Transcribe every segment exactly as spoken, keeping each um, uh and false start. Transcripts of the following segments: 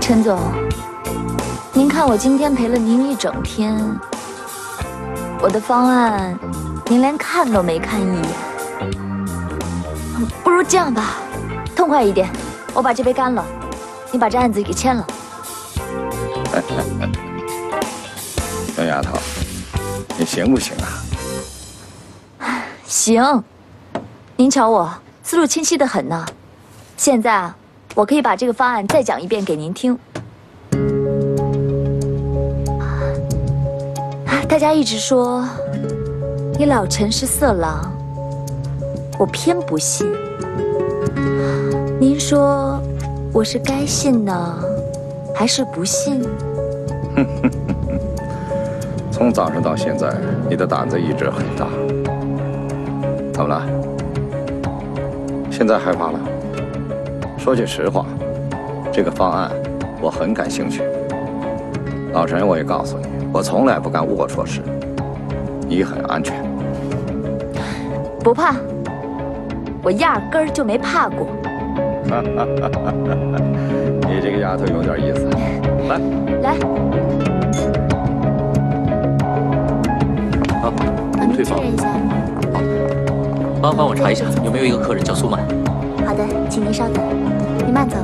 陈总，您看我今天陪了您一整天，我的方案您连看都没看一眼。不如这样吧，痛快一点，我把这杯干了，你把这案子给签了。小丫头，你行不行啊？行，您瞧我思路清晰得很呢。现在啊。 我可以把这个方案再讲一遍给您听。大家一直说你老陈是色狼，我偏不信。您说我是该信呢，还是不信？从早上到现在，你的胆子一直很大。怎么了？现在害怕了？ 说句实话，这个方案我很感兴趣。老陈，我也告诉你，我从来不干龌龊事，你很安全。不怕，我压根儿就没怕过。你这个丫头有点意思，来来，好，退房。好，麻烦我查一下有没有一个客人叫苏曼。 好的，请您稍等，您慢走。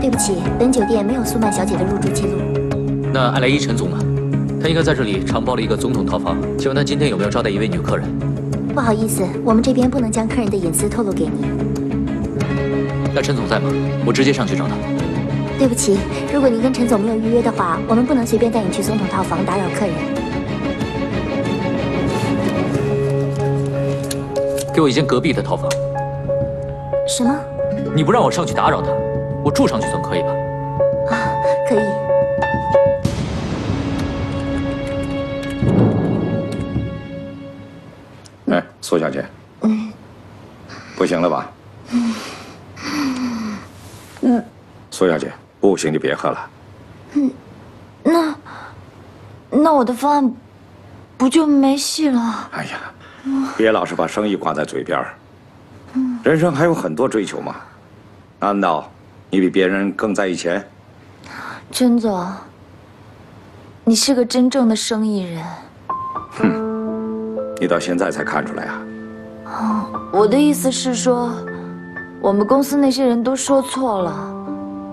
对不起，本酒店没有苏曼小姐的入住记录。那艾莱伊陈总呢？他应该在这里长包了一个总统套房，请问他今天有没有招待一位女客人？不好意思，我们这边不能将客人的隐私透露给您。那陈总在吗？我直接上去找他。对不起，如果您跟陈总没有预约的话，我们不能随便带你去总统套房打扰客人。 给我一间隔壁的套房。什么？你不让我上去打扰他，我住上去总可以吧？啊，可以。哎，苏小姐，嗯，不行了吧？嗯，嗯，苏小姐，不行就别喝了。嗯，那那我的方案不就没戏了？哎呀。 别老是把生意挂在嘴边儿，人生还有很多追求嘛。难道你比别人更在意钱？陈总，你是个真正的生意人。哼，你到现在才看出来啊？哦，我的意思是说，我们公司那些人都说错了，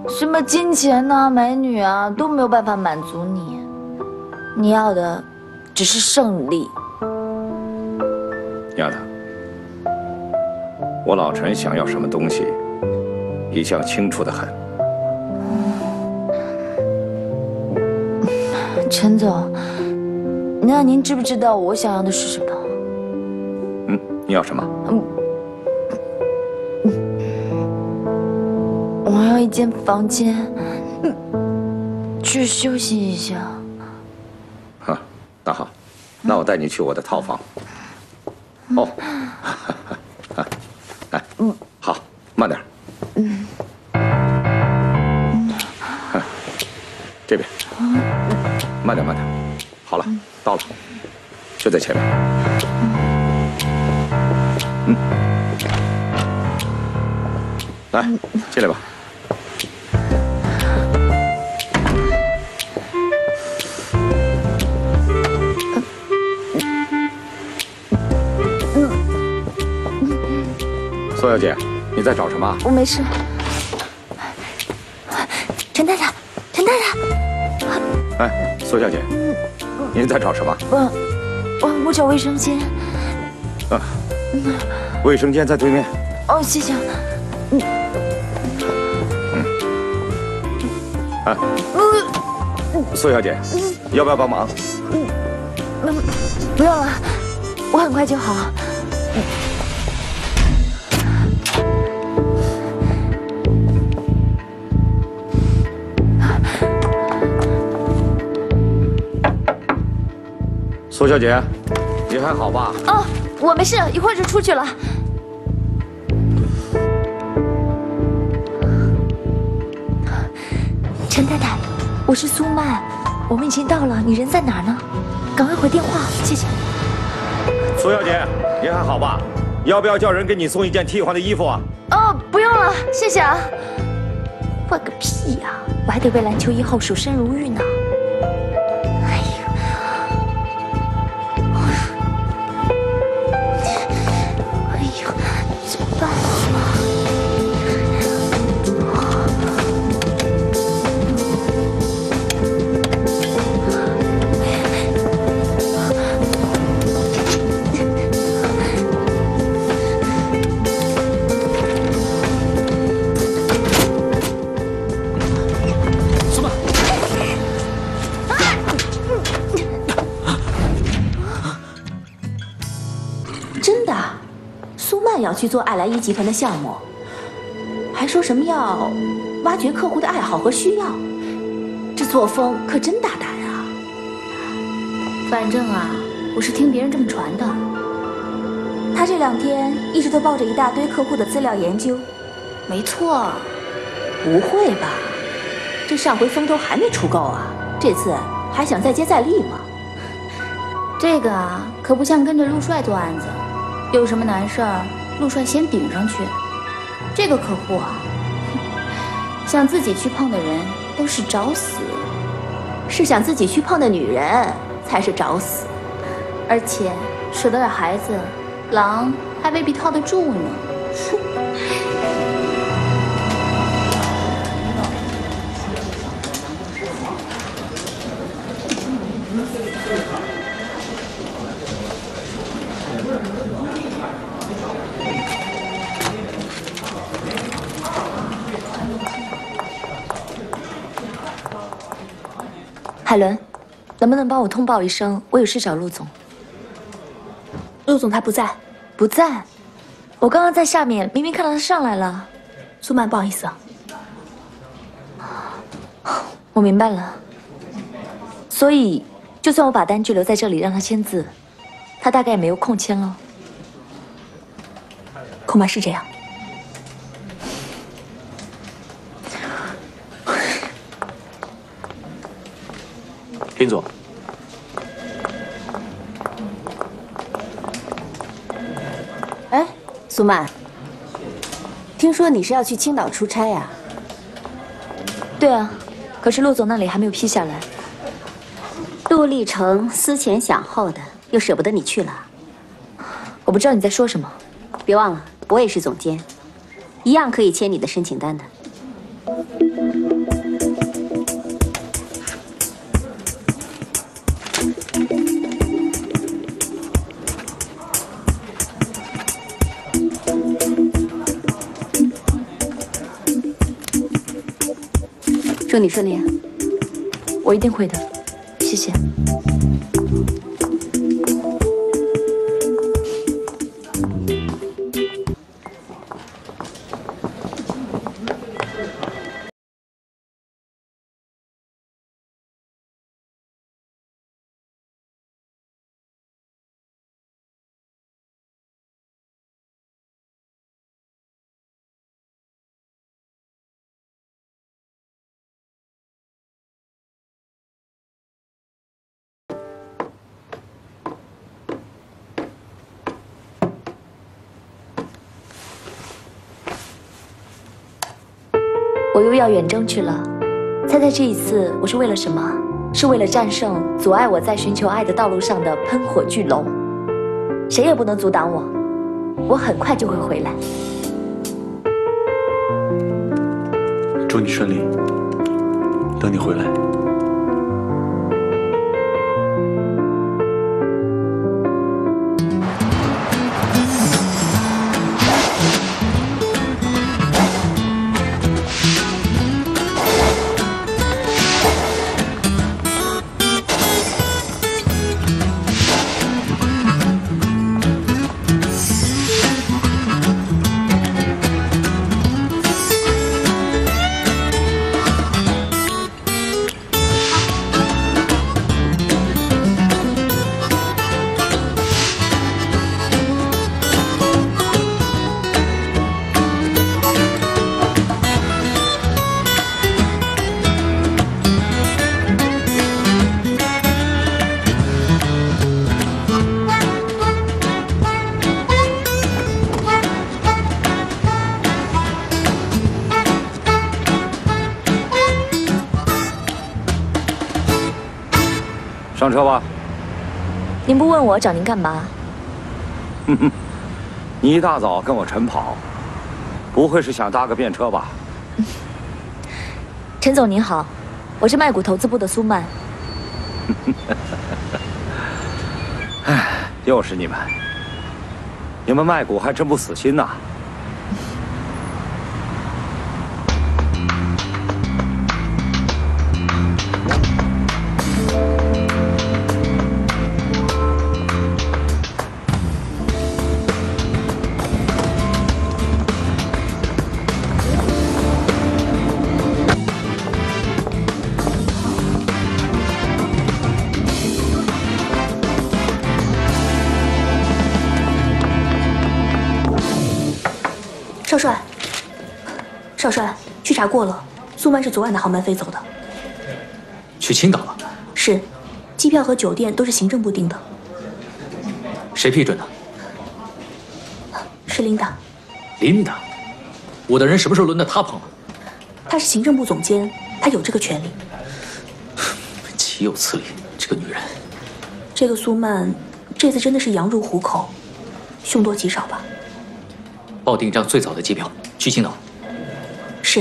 什么金钱呐、美女啊，都没有办法满足你。你要的只是胜利。 丫头，我老陈想要什么东西，一向清楚的很。陈总，那您知不知道我想要的是什么？嗯，你要什么？嗯，我要一间房间，去休息一下。啊，那好，那我带你去我的套房。 哦，哎，嗯，好，慢点。嗯，这边，慢点，慢点。好了，到了，就在前面。嗯，来，进来吧。苏小姐，你在找什么？我没事。陈太太，陈太太。哎，苏小姐，您在找什么？我，我我找卫生间。啊，卫生间在对面。哦，谢谢。嗯。嗯。哎。苏小姐，要不要帮忙？嗯，不用了，我很快就好。苏小姐，你还好吧？哦，我没事，一会儿就出去了。陈太太，我是苏曼，我们已经到了，你人在哪儿呢？赶快回电话，谢谢。苏小姐，你还好吧？要不要叫人给你送一件替换的衣服啊？哦，不用了，谢谢啊。换个屁呀、啊！我还得为篮球一号守身如玉呢。 要去做爱莱伊集团的项目，还说什么要挖掘客户的爱好和需要，这作风可真大胆啊！反正啊，我是听别人这么传的。他这两天一直都抱着一大堆客户的资料研究。没错，不会吧？这上回风头还没出够啊，这次还想再接再厉吗？这个啊，可不像跟着陆帅做案子，有什么难事儿？ 陆帅先顶上去，这个客户啊，想自己去碰的人都是找死，是想自己去碰的女人才是找死，而且舍得点孩子，狼还未必套得住呢。海伦，能不能帮我通报一声？我有事找陆总。陆总他不在，不在。我刚刚在下面，明明看到他上来了。苏曼，不好意思啊。我明白了。所以，就算我把单据留在这里让他签字，他大概也没有空签了。恐怕是这样。 林总，哎，苏曼，听说你是要去青岛出差呀？对啊，可是陆总那里还没有批下来。陆立成思前想后的，又舍不得你去了。我不知道你在说什么。别忘了，我也是总监，一样可以签你的申请单的。 祝你顺利啊！我一定会的，谢谢。我又要远征去了，猜猜这一次我是为了什么？是为了战胜阻碍我在寻求爱的道路上的喷火巨龙，谁也不能阻挡我，我很快就会回来。祝你顺利，等你回来。上车吧。您不问我找您干嘛？哼哼，你一大早跟我晨跑，不会是想搭个便车吧？嗯、陈总您好，我是麦谷投资部的苏曼。哎，又是你们！你们麦谷还真不死心呐！ 少帅，少帅，去查过了，苏曼是昨晚的航班飞走的，去青岛了。是，机票和酒店都是行政部订的。谁批准的？是琳达。琳达，我的人什么时候轮到她碰了？她是行政部总监，她有这个权利。岂有此理！这个女人，这个苏曼，这次真的是羊入虎口，凶多吉少吧。 报订一张最早的机票去青岛。是。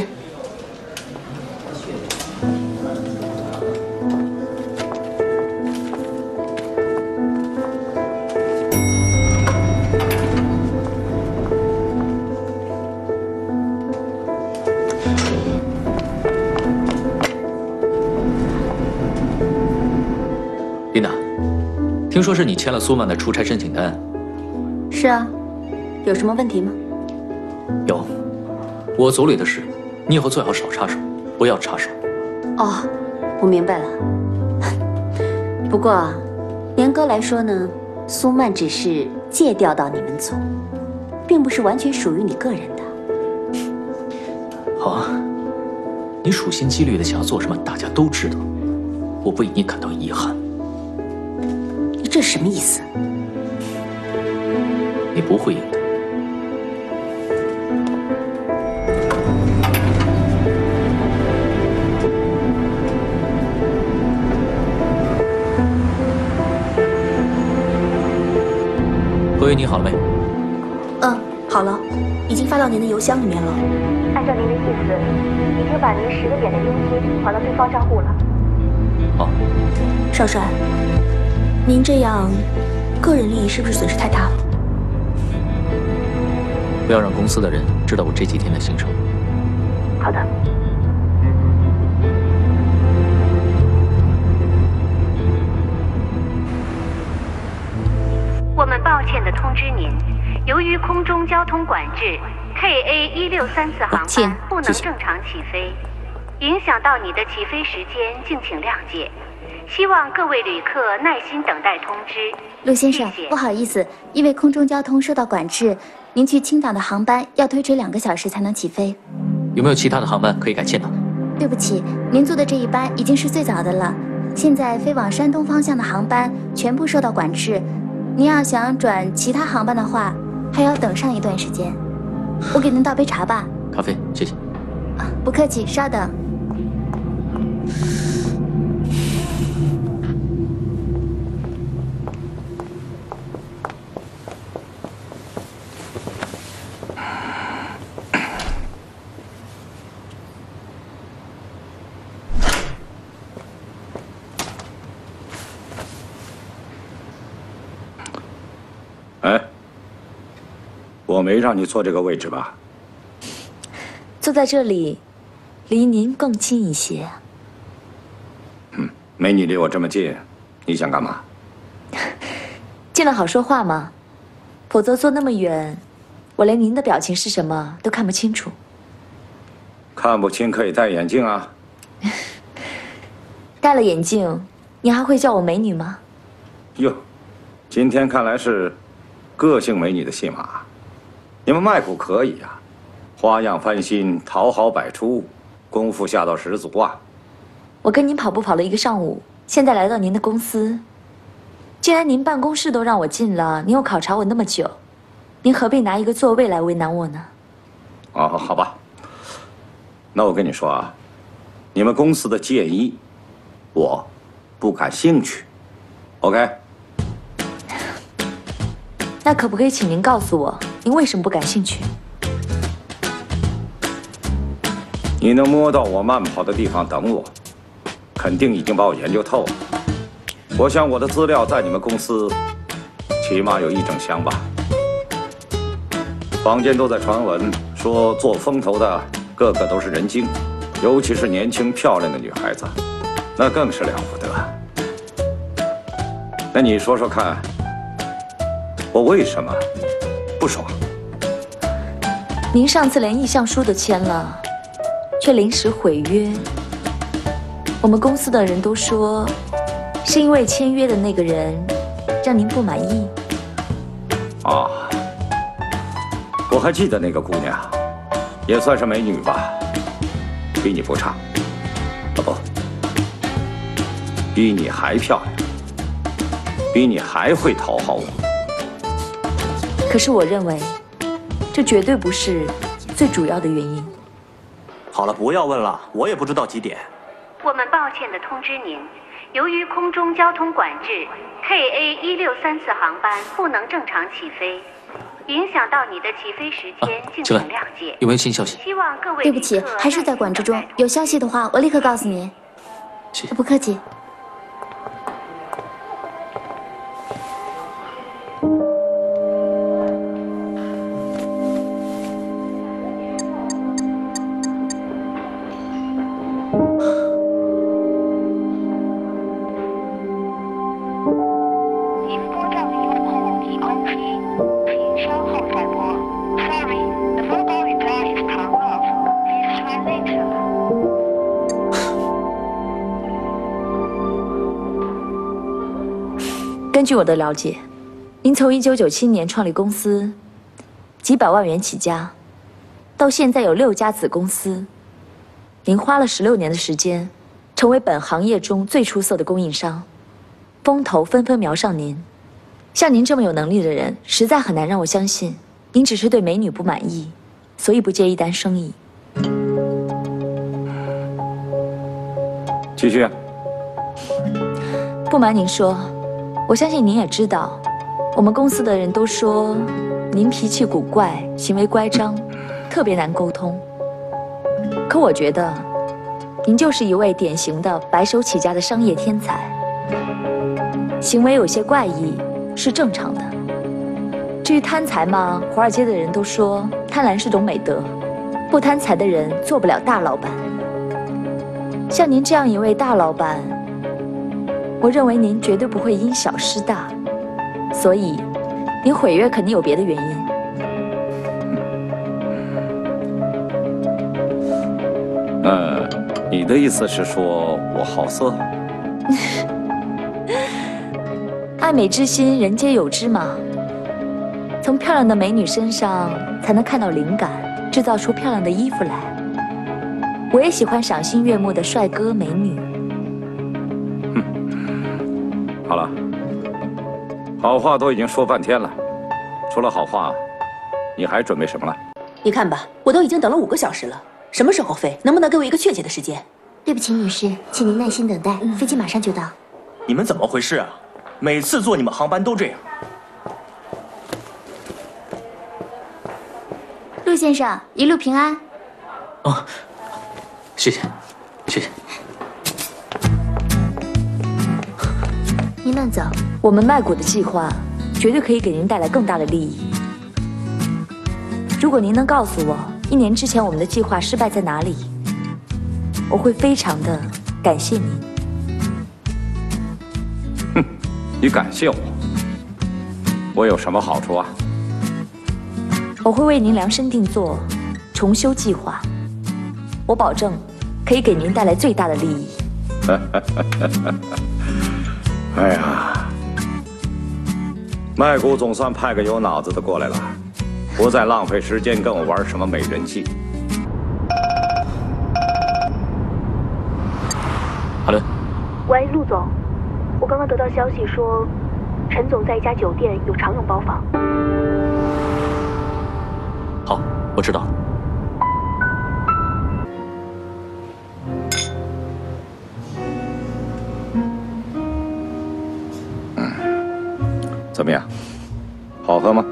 琳达，听说是你签了苏曼的出差申请单。是啊，有什么问题吗？ 有，我组里的事，你以后最好少插手，不要插手。哦，我明白了。不过，严格来说呢，苏曼只是借调到你们组，并不是完全属于你个人的。好啊，你处心积虑的想要做什么，大家都知道，我为你感到遗憾。你这什么意思？你不会赢的。 合约拟好了没？嗯，好了，已经发到您的邮箱里面了。按照您的意思，已经把您十个点的佣金还到对方账户了。好，少帅，您这样，个人利益是不是损失太大了？不要让公司的人知道我这几天的行程。好的。 我们抱歉地通知您，由于空中交通管制 ，K A 一六三四航班不能正常起飞，影响到你的起飞时间，敬请谅解。希望各位旅客耐心等待通知。陆先生，谢谢不好意思，因为空中交通受到管制，您去青岛的航班要推迟两个小时才能起飞。有没有其他的航班可以改签呢？对不起，您坐的这一班已经是最早的了，现在飞往山东方向的航班全部受到管制。 您要想转其他航班的话，还要等上一段时间。我给您倒杯茶吧。咖啡，谢谢。啊，不客气，稍等。我没让你坐这个位置吧？坐在这里，离您更近一些。嗯，没你离我这么近，你想干嘛？进来好说话吗？否则坐那么远，我连您的表情是什么都看不清楚。看不清可以戴眼镜啊。戴了眼镜，你还会叫我美女吗？哟，今天看来是个性美女的戏码。 你们麦谷可以啊，花样翻新，讨好百出，功夫下到十足啊！我跟您跑步跑了一个上午，现在来到您的公司，既然您办公室都让我进了，您又考察我那么久，您何必拿一个座位来为难我呢？哦，好吧，那我跟你说啊，你们公司的建议，我不感兴趣。OK。那可不可以请您告诉我，您为什么不感兴趣？你能摸到我慢跑的地方等我，肯定已经把我研究透了。我想我的资料在你们公司，起码有一整箱吧。坊间都在传闻说，做风投的个个都是人精，尤其是年轻漂亮的女孩子，那更是了不得。那你说说看，我为什么不爽？您上次连意向书都签了，却临时毁约。我们公司的人都说，是因为签约的那个人让您不满意。啊，我还记得那个姑娘，也算是美女吧，比你不差，啊不，比你还漂亮，比你还会讨好我。可是我认为，这绝对不是最主要的原因。好了，不要问了，我也不知道几点。我们抱歉地通知您，由于空中交通管制 ，K A 一六三四航班不能正常起飞，影响到你的起飞时间，敬请谅解。有没有新消息？希望各位。对不起，还是在管制中。有消息的话，我立刻告诉您。谢谢。不客气。根据我的了解，您从一九九七年创立公司，几百万元起家，到现在有六家子公司，您花了十六年的时间，成为本行业中最出色的供应商。风投纷纷瞄上您，像您这么有能力的人，实在很难让我相信您只是对美女不满意，所以不接一单生意。继续。不瞒您说。我相信您也知道，我们公司的人都说您脾气古怪，行为乖张，特别难沟通。可我觉得，您就是一位典型的白手起家的商业天才。行为有些怪异是正常的。至于贪财嘛，华尔街的人都说贪婪是种美德，不贪财的人做不了大老板。像您这样一位大老板。我认为您绝对不会因小失大，所以您毁约肯定有别的原因。呃，你的意思是说我好色？爱美之心，人皆有之嘛。从漂亮的美女身上才能看到灵感，制造出漂亮的衣服来。我也喜欢赏心悦目的帅哥美女。好了，好话都已经说半天了，除了好话，你还准备什么了？你看吧，我都已经等了五个小时了，什么时候飞？能不能给我一个确切的时间？对不起，女士，请您耐心等待，嗯、飞机马上就到。你们怎么回事啊？每次坐你们航班都这样。陆先生，一路平安。哦，谢谢，谢谢。您慢走，我们卖股的计划绝对可以给您带来更大的利益。如果您能告诉我一年之前我们的计划失败在哪里，我会非常的感谢您。哼，你感谢我，我有什么好处啊？我会为您量身定做重修计划，我保证可以给您带来最大的利益。哎呀，麦谷总算派个有脑子的过来了，不再浪费时间跟我玩什么美人计。好嘞。喂，陆总，我刚刚得到消息说，陈总在一家酒店有常用包房。好，我知道。怎么样？好喝吗？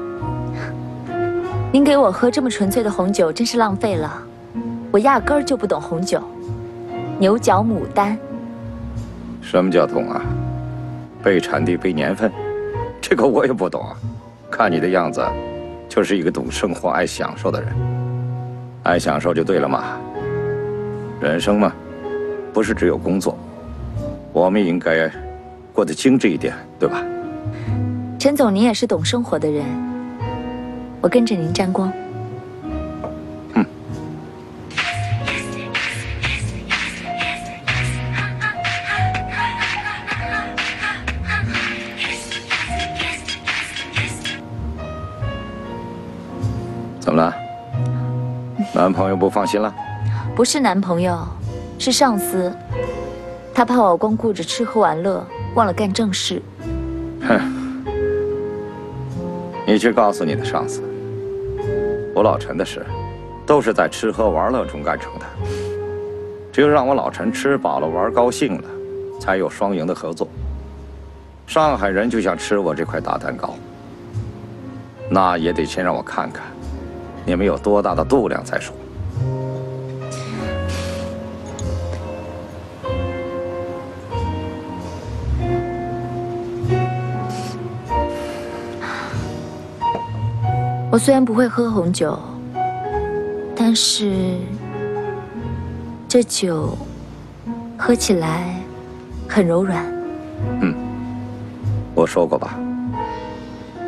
您给我喝这么纯粹的红酒，真是浪费了。我压根儿就不懂红酒。牛角牡丹。什么叫懂啊？背产地，背年份，这个我也不懂啊。看你的样子，就是一个懂生活、爱享受的人。爱享受就对了嘛。人生嘛，不是只有工作，我们应该过得精致一点，对吧？ 陈总，您也是懂生活的人，我跟着您沾光。嗯。怎么了？男朋友不放心了？不是男朋友，是上司。他怕我光顾着吃喝玩乐，忘了干正事。哼。 你去告诉你的上司，我老陈的事，都是在吃喝玩乐中干成的。只有让我老陈吃饱了玩高兴了，才有双赢的合作。上海人就想吃我这块大蛋糕，那也得先让我看看，你们有多大的度量再说。我虽然不会喝红酒，但是这酒喝起来很柔软。嗯，我说过吧，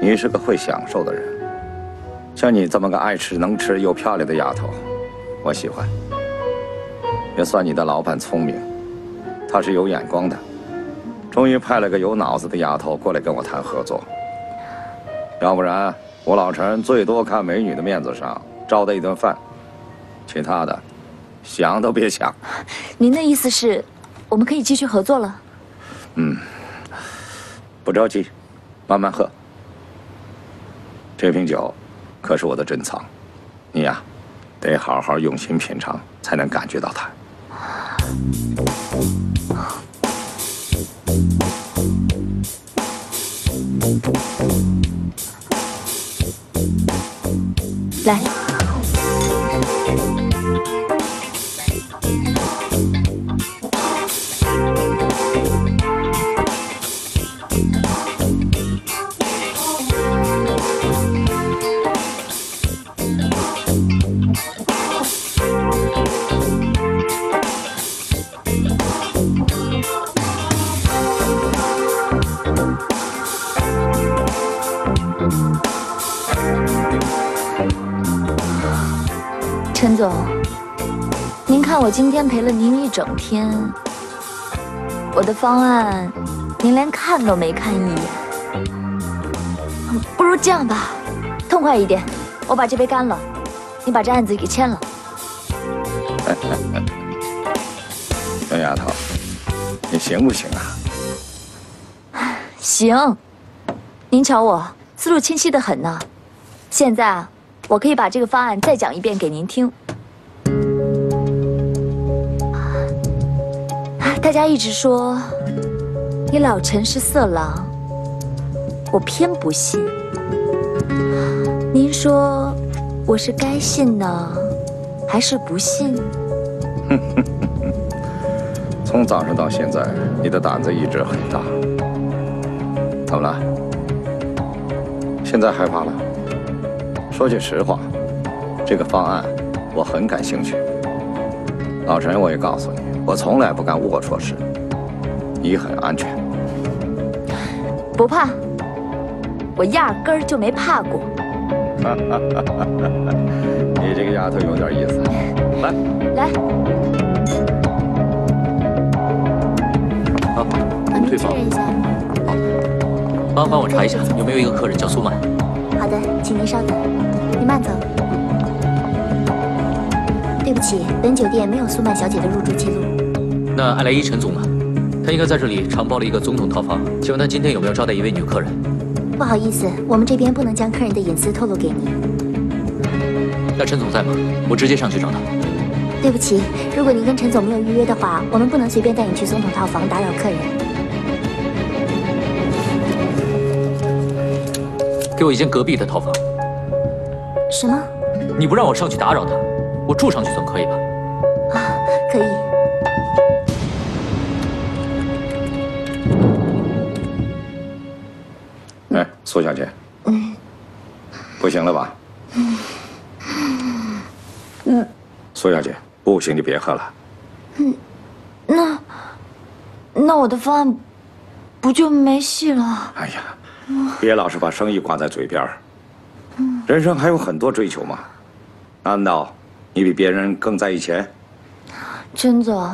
你是个会享受的人，像你这么个爱吃、能吃又漂亮的丫头，我喜欢。也算你的老板聪明，他是有眼光的，终于派了个有脑子的丫头过来跟我谈合作，要不然。 我老陈最多看美女的面子上招待一顿饭，其他的想都别想。您的意思是，我们可以继续合作了？嗯，不着急，慢慢喝。这瓶酒可是我的珍藏，你呀，得好好用心品尝，才能感觉到它。来，陈总，您看我今天陪了您一整天，我的方案您连看都没看一眼。不如这样吧，痛快一点，我把这杯干了，你把这案子给签了。小丫头，你行不行啊？行，您瞧我思路清晰得很呢。现在啊。 我可以把这个方案再讲一遍给您听。大家一直说你老陈是色狼，我偏不信。您说我是该信呢，还是不信？从早上到现在，你的胆子一直很大。怎么了？现在害怕了？ 说句实话，这个方案我很感兴趣。老陈，我也告诉你，我从来不干龌龊事，你很安全。不怕，我压根儿就没怕过。你这个丫头有点意思，来来，好，您确认一下。好，麻烦我查一下有没有一个客人叫苏曼。 好的，请您稍等，您慢走。对不起，本酒店没有苏曼小姐的入住记录。那艾莱伊陈总呢？他应该在这里长包了一个总统套房，请问他今天有没有招待一位女客人？不好意思，我们这边不能将客人的隐私透露给您。那陈总在吗？我直接上去找他。对不起，如果您跟陈总没有预约的话，我们不能随便带你去总统套房打扰客人。给我一间隔壁的套房。什么？你不让我上去打扰他，我住上去总可以吧？啊，可以。哎，苏小姐，嗯，不行了吧？嗯，嗯，苏小姐，不行就别喝了。嗯，那那我的方案不就没戏了？哎呀。 别老是把生意挂在嘴边儿，人生还有很多追求嘛。难道你比别人更在意钱？甄总，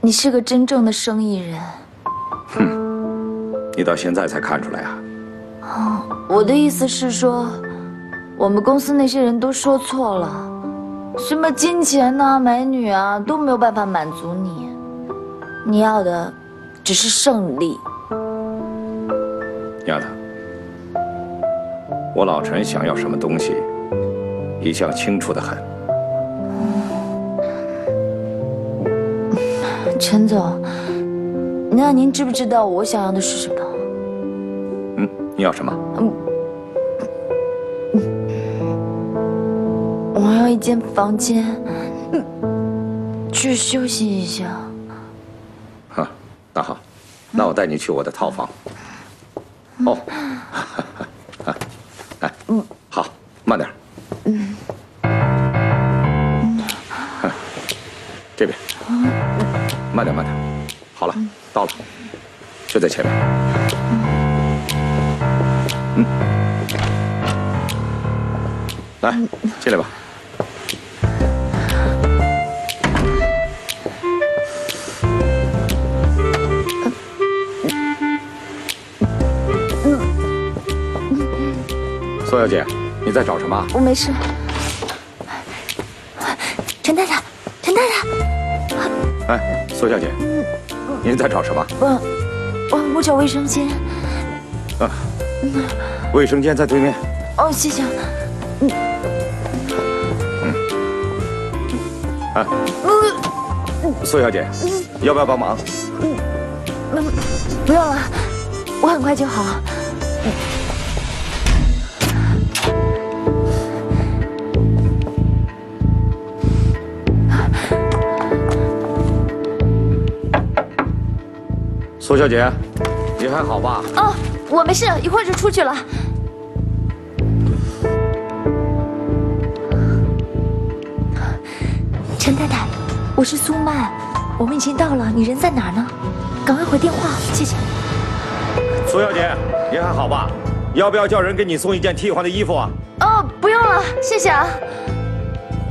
你是个真正的生意人。哼，你到现在才看出来啊？哦，我的意思是说，我们公司那些人都说错了，什么金钱呐、美女啊，都没有办法满足你。你要的只是胜利。 丫头，我老陈想要什么东西，一向清楚的很。陈总，那您知不知道我想要的是什么？嗯，你要什么？嗯，我要一间房间，去休息一下。啊，那好，那我带你去我的套房。 哦，啊，哎，嗯，好，慢点。嗯，这边，慢点，慢点。好了，到了，就在前面。嗯，来，进来吧。宋小姐，你在找什么？我没事。陈太太，陈太太。哎，宋小姐，您在找什么？我，我我找卫生间。啊，卫生间在对面。哦，谢谢。嗯。嗯。啊。宋小姐，要不要帮忙？嗯，不，不用了，我很快就好。 苏小姐，你还好吧？哦，我没事，一会儿就出去了。陈太太，我是苏曼，我们已经到了，你人在哪儿呢？赶快回电话，谢谢。苏小姐，你还好吧？要不要叫人给你送一件替换的衣服啊？哦，不用了，谢谢啊。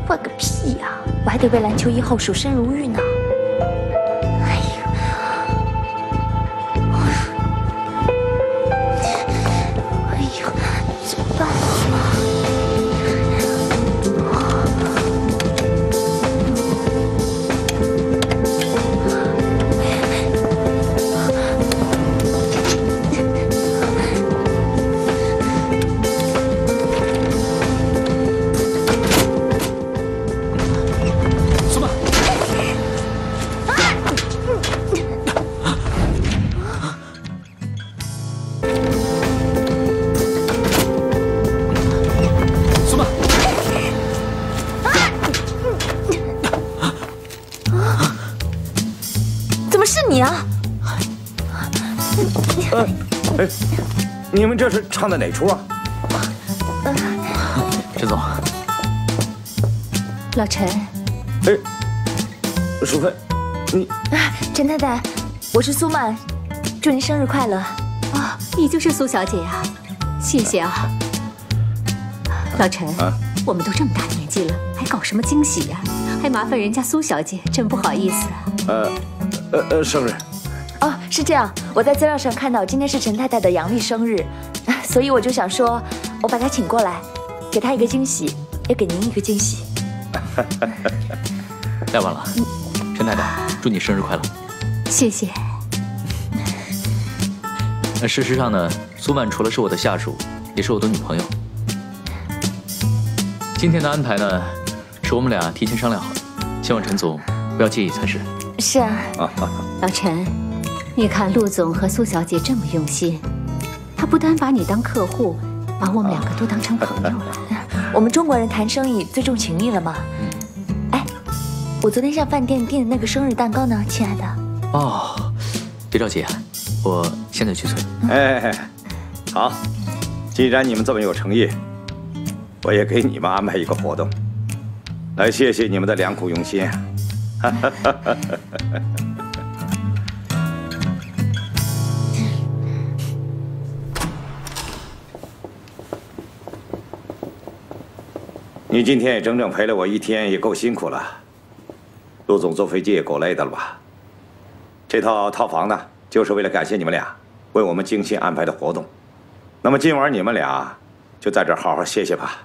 换个屁呀、啊！我还得为篮球一号守身如玉呢。 你们这是唱的哪出啊？陈总，老陈，哎，淑芬，你，陈太太，我是苏曼，祝您生日快乐。啊，你就是苏小姐呀，谢谢啊。老陈，我们都这么大年纪了，还搞什么惊喜呀？还麻烦人家苏小姐，真不好意思啊。呃，呃呃，生日。 哦，是这样。我在资料上看到今天是陈太太的阳历生日，所以我就想说，我把她请过来，给她一个惊喜，也给您一个惊喜。太晚了，陈太太，祝你生日快乐。谢谢。那事实上呢，苏曼除了是我的下属，也是我的女朋友。今天的安排呢，是我们俩提前商量好的，希望陈总不要介意才是。是啊，老陈。 你看，陆总和苏小姐这么用心，他不单把你当客户，把我们两个都当成朋友了。我们中国人谈生意最重情义了嘛。哎，我昨天上饭店订的那个生日蛋糕呢，亲爱的。哦，别着急啊，我现在去催。哎哎哎，好，既然你们这么有诚意，我也给你们安排一个活动，来谢谢你们的良苦用心。 你今天也整整陪了我一天，也够辛苦了。陆总坐飞机也够累的了吧？这套套房呢，就是为了感谢你们俩为我们精心安排的活动。那么今晚你们俩就在这儿好好歇歇吧。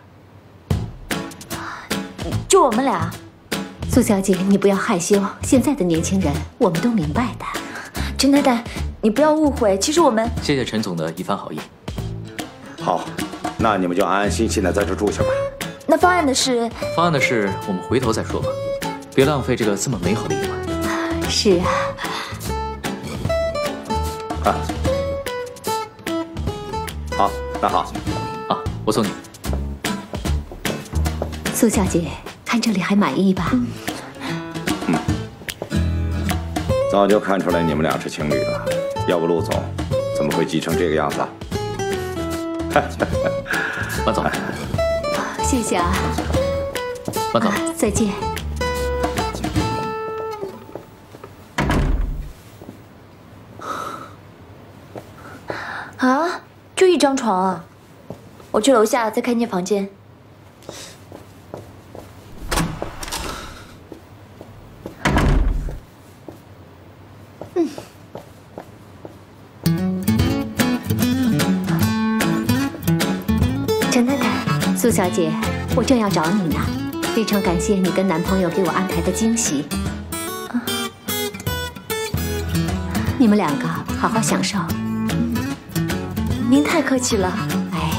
就我们俩。 宋小姐，你不要害羞。现在的年轻人，我们都明白的。陈太太，你不要误会，其实我们……谢谢陈总的一番好意。好，那你们就安安心心的在这住下吧。那方案的事……方案的事，我们回头再说吧，别浪费这个这么美好的夜晚。是啊。啊。好，那好。啊，我送你。宋小姐。 看这里还满意吧？嗯，早就看出来你们俩是情侣了，要不陆总怎么会急成这个样子？马总，谢谢啊，马总，再见。啊，就一张床啊！我去楼下再看间房间。 苏小姐，我正要找你呢，非常感谢你跟男朋友给我安排的惊喜。啊、你们两个好好享受。您太客气了。哎，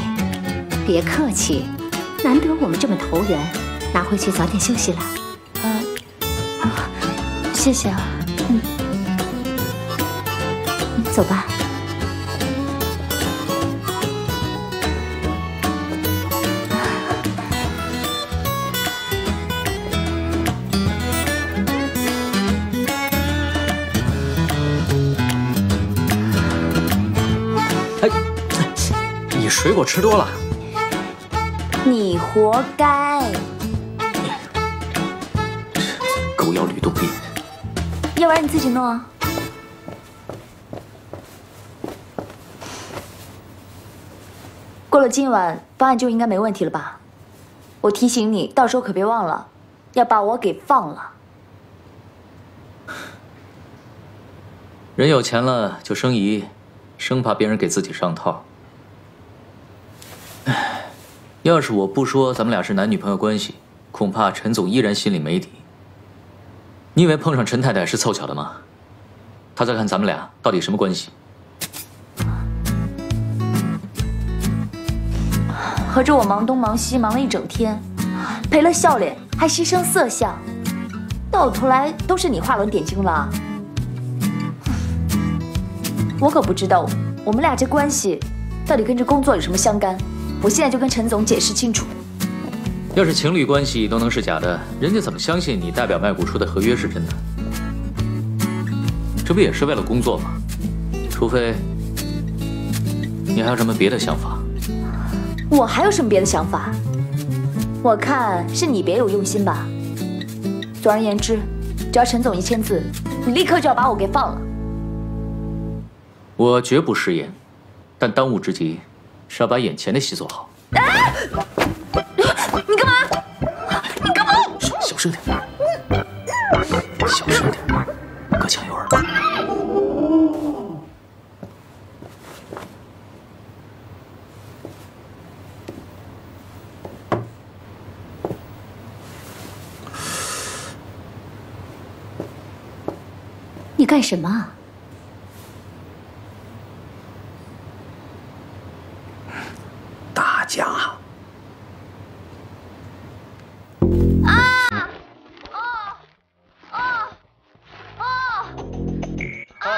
别客气，难得我们这么投缘，拿回去早点休息了。啊，啊谢谢啊。嗯，走吧。 水果吃多了，你活该。狗咬吕洞宾，要不然你自己弄啊。过了今晚，方案就应该没问题了吧？我提醒你，到时候可别忘了，要把我给放了。人有钱了就生疑，生怕别人给自己上套。 唉，要是我不说咱们俩是男女朋友关系，恐怕陈总依然心里没底。你以为碰上陈太太是凑巧的吗？他在看咱们俩到底什么关系。合着我忙东忙西，忙了一整天，赔了笑脸，还牺牲色相，到头来都是你画龙点睛了。我可不知道，我们俩这关系到底跟这工作有什么相干。 我现在就跟陈总解释清楚。要是情侣关系都能是假的，人家怎么相信你代表卖股出的合约是真的？这不也是为了工作吗？除非你还有什么别的想法。我还有什么别的想法？我看是你别有用心吧。总而言之，只要陈总一签字，你立刻就要把我给放了。我绝不食言，但当务之急。 是要把眼前的戏做好。哎，你干嘛？你干嘛？小声点，小声点，隔墙有耳。你干什么？ 家啊！哦哦哦！啊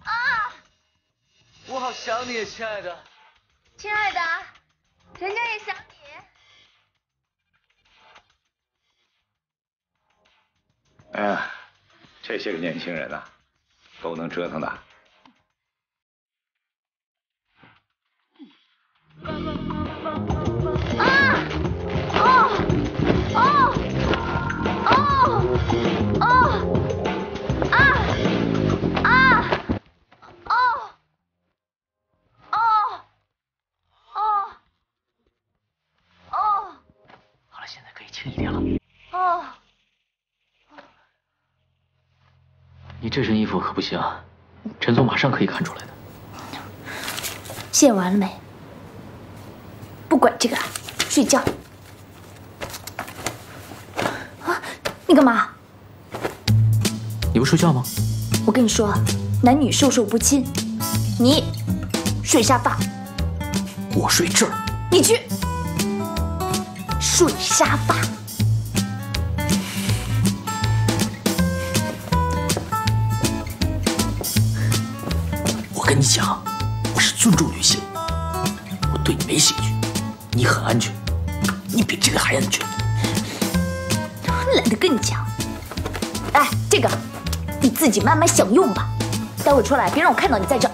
啊！我好想。想你，亲爱的。亲爱的，人家也想你。哎呀，这些个年轻人啊，够能折腾的。啊！哦！哦！哦！哦！啊！啊！哦！哦！哦！哦！好了，现在可以轻一点了。哦。 你这身衣服可不行，陈总马上可以看出来的。卸完了没？不管这个了，睡觉。啊，你干嘛？你不睡觉吗？我跟你说，男女授受不亲，你睡沙发，我睡这儿，你去睡沙发。 你讲，我是尊重女性，我对你没兴趣，你很安全，你比这个还安全。懒得跟你讲，哎，这个你自己慢慢享用吧，待会出来别让我看到你在这儿。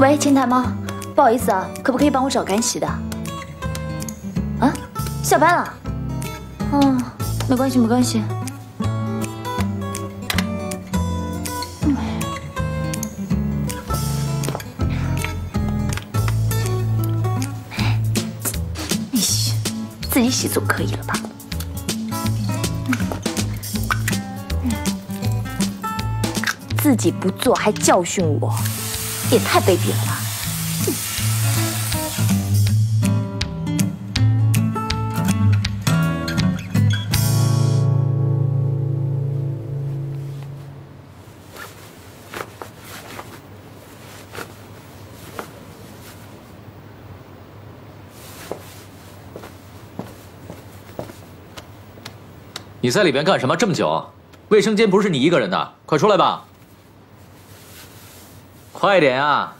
喂，前台吗？不好意思啊，可不可以帮我找干洗的？啊，下班了。嗯，没关系，没关系。嗯、哎，自己洗总可以了吧？ 自己不做还教训我，也太卑鄙了吧！你在里边干什么？这么久啊？卫生间不是你一个人的，快出来吧！ 快点啊！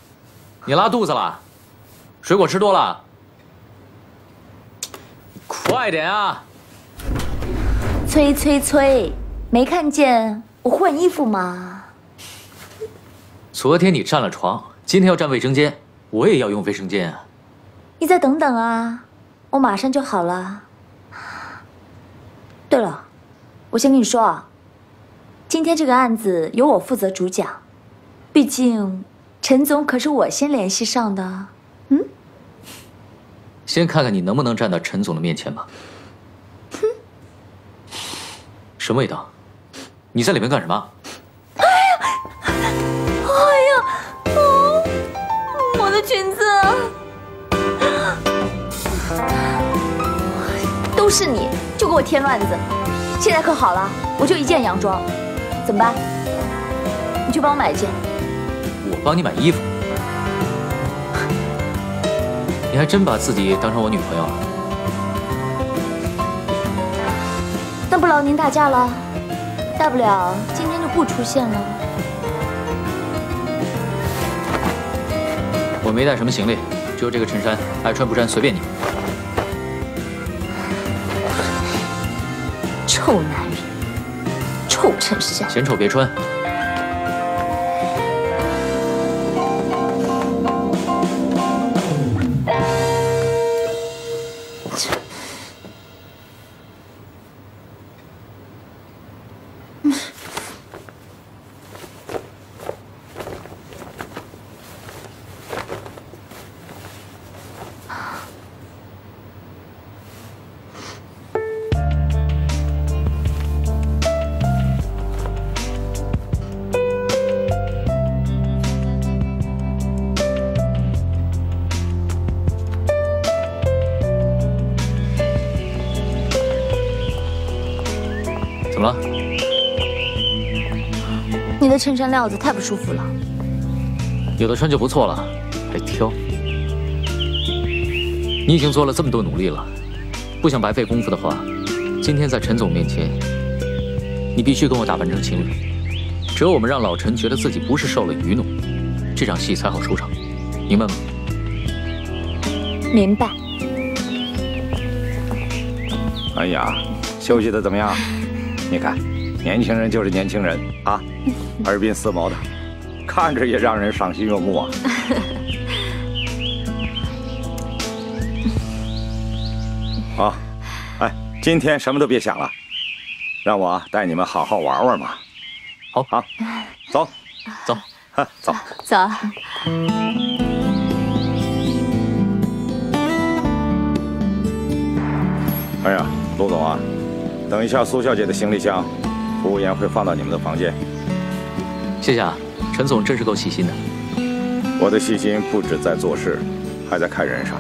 你拉肚子了？水果吃多了？快点啊！催催催！没看见我换衣服吗？昨天你占了床，今天要占卫生间，我也要用卫生间啊！你再等等啊，我马上就好了。对了，我先跟你说啊，今天这个案子由我负责主讲，毕竟。 陈总可是我先联系上的，嗯。先看看你能不能站到陈总的面前吧。哼。什么味道？你在里面干什么？哎呀！哎呀！哦，我的裙子啊！都是你，就给我添乱子。现在可好了，我就一件洋装，怎么办？你去帮我买一件。 我帮你买衣服，你还真把自己当成我女朋友了？那不劳您大驾了，大不了今天就不出现了。我没带什么行李，只有这个衬衫，爱穿不穿随便你。臭男人，臭衬衫，嫌丑别穿。了？你的衬衫料子太不舒服了。有的穿就不错了，还挑。你已经做了这么多努力了，不想白费功夫的话，今天在陈总面前，你必须跟我打扮成情侣。只有我们让老陈觉得自己不是受了愚弄，这场戏才好收场，明白吗？明白。哎呀，休息的怎么样？你看，年轻人就是年轻人啊，耳鬓厮磨的，看着也让人赏心悦目啊。好，哎，今天什么都别想了，让我带你们好好玩玩嘛。好，好，走，走，走，走。哎呀，陆总啊。 等一下，苏小姐的行李箱，服务员会放到你们的房间。谢谢啊，陈总真是够细心的。我的细心不止在做事，还在看人上。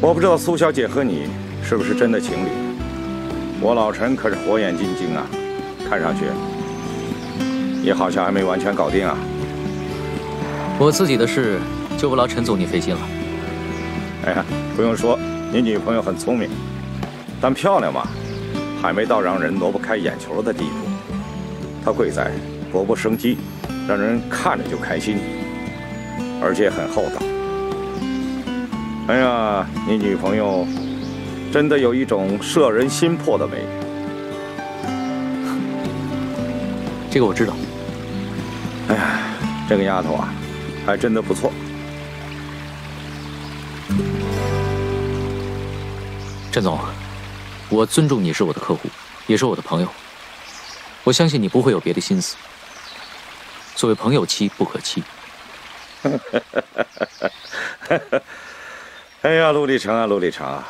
我不知道苏小姐和你是不是真的情侣，我老陈可是火眼金睛啊，看上去也好像还没完全搞定啊。我自己的事就不劳陈总你费心了。哎呀，不用说，你女朋友很聪明，但漂亮嘛。 还没到让人挪不开眼球的地步，她贵在勃勃生机，让人看着就开心，而且很厚道。哎呀，你女朋友真的有一种摄人心魄的美。这个我知道。哎呀，这个丫头啊，还真的不错。郑总。 我尊重你是我的客户，也是我的朋友。我相信你不会有别的心思。所谓朋友妻不可欺。哎呀，陆立成啊，陆立成啊，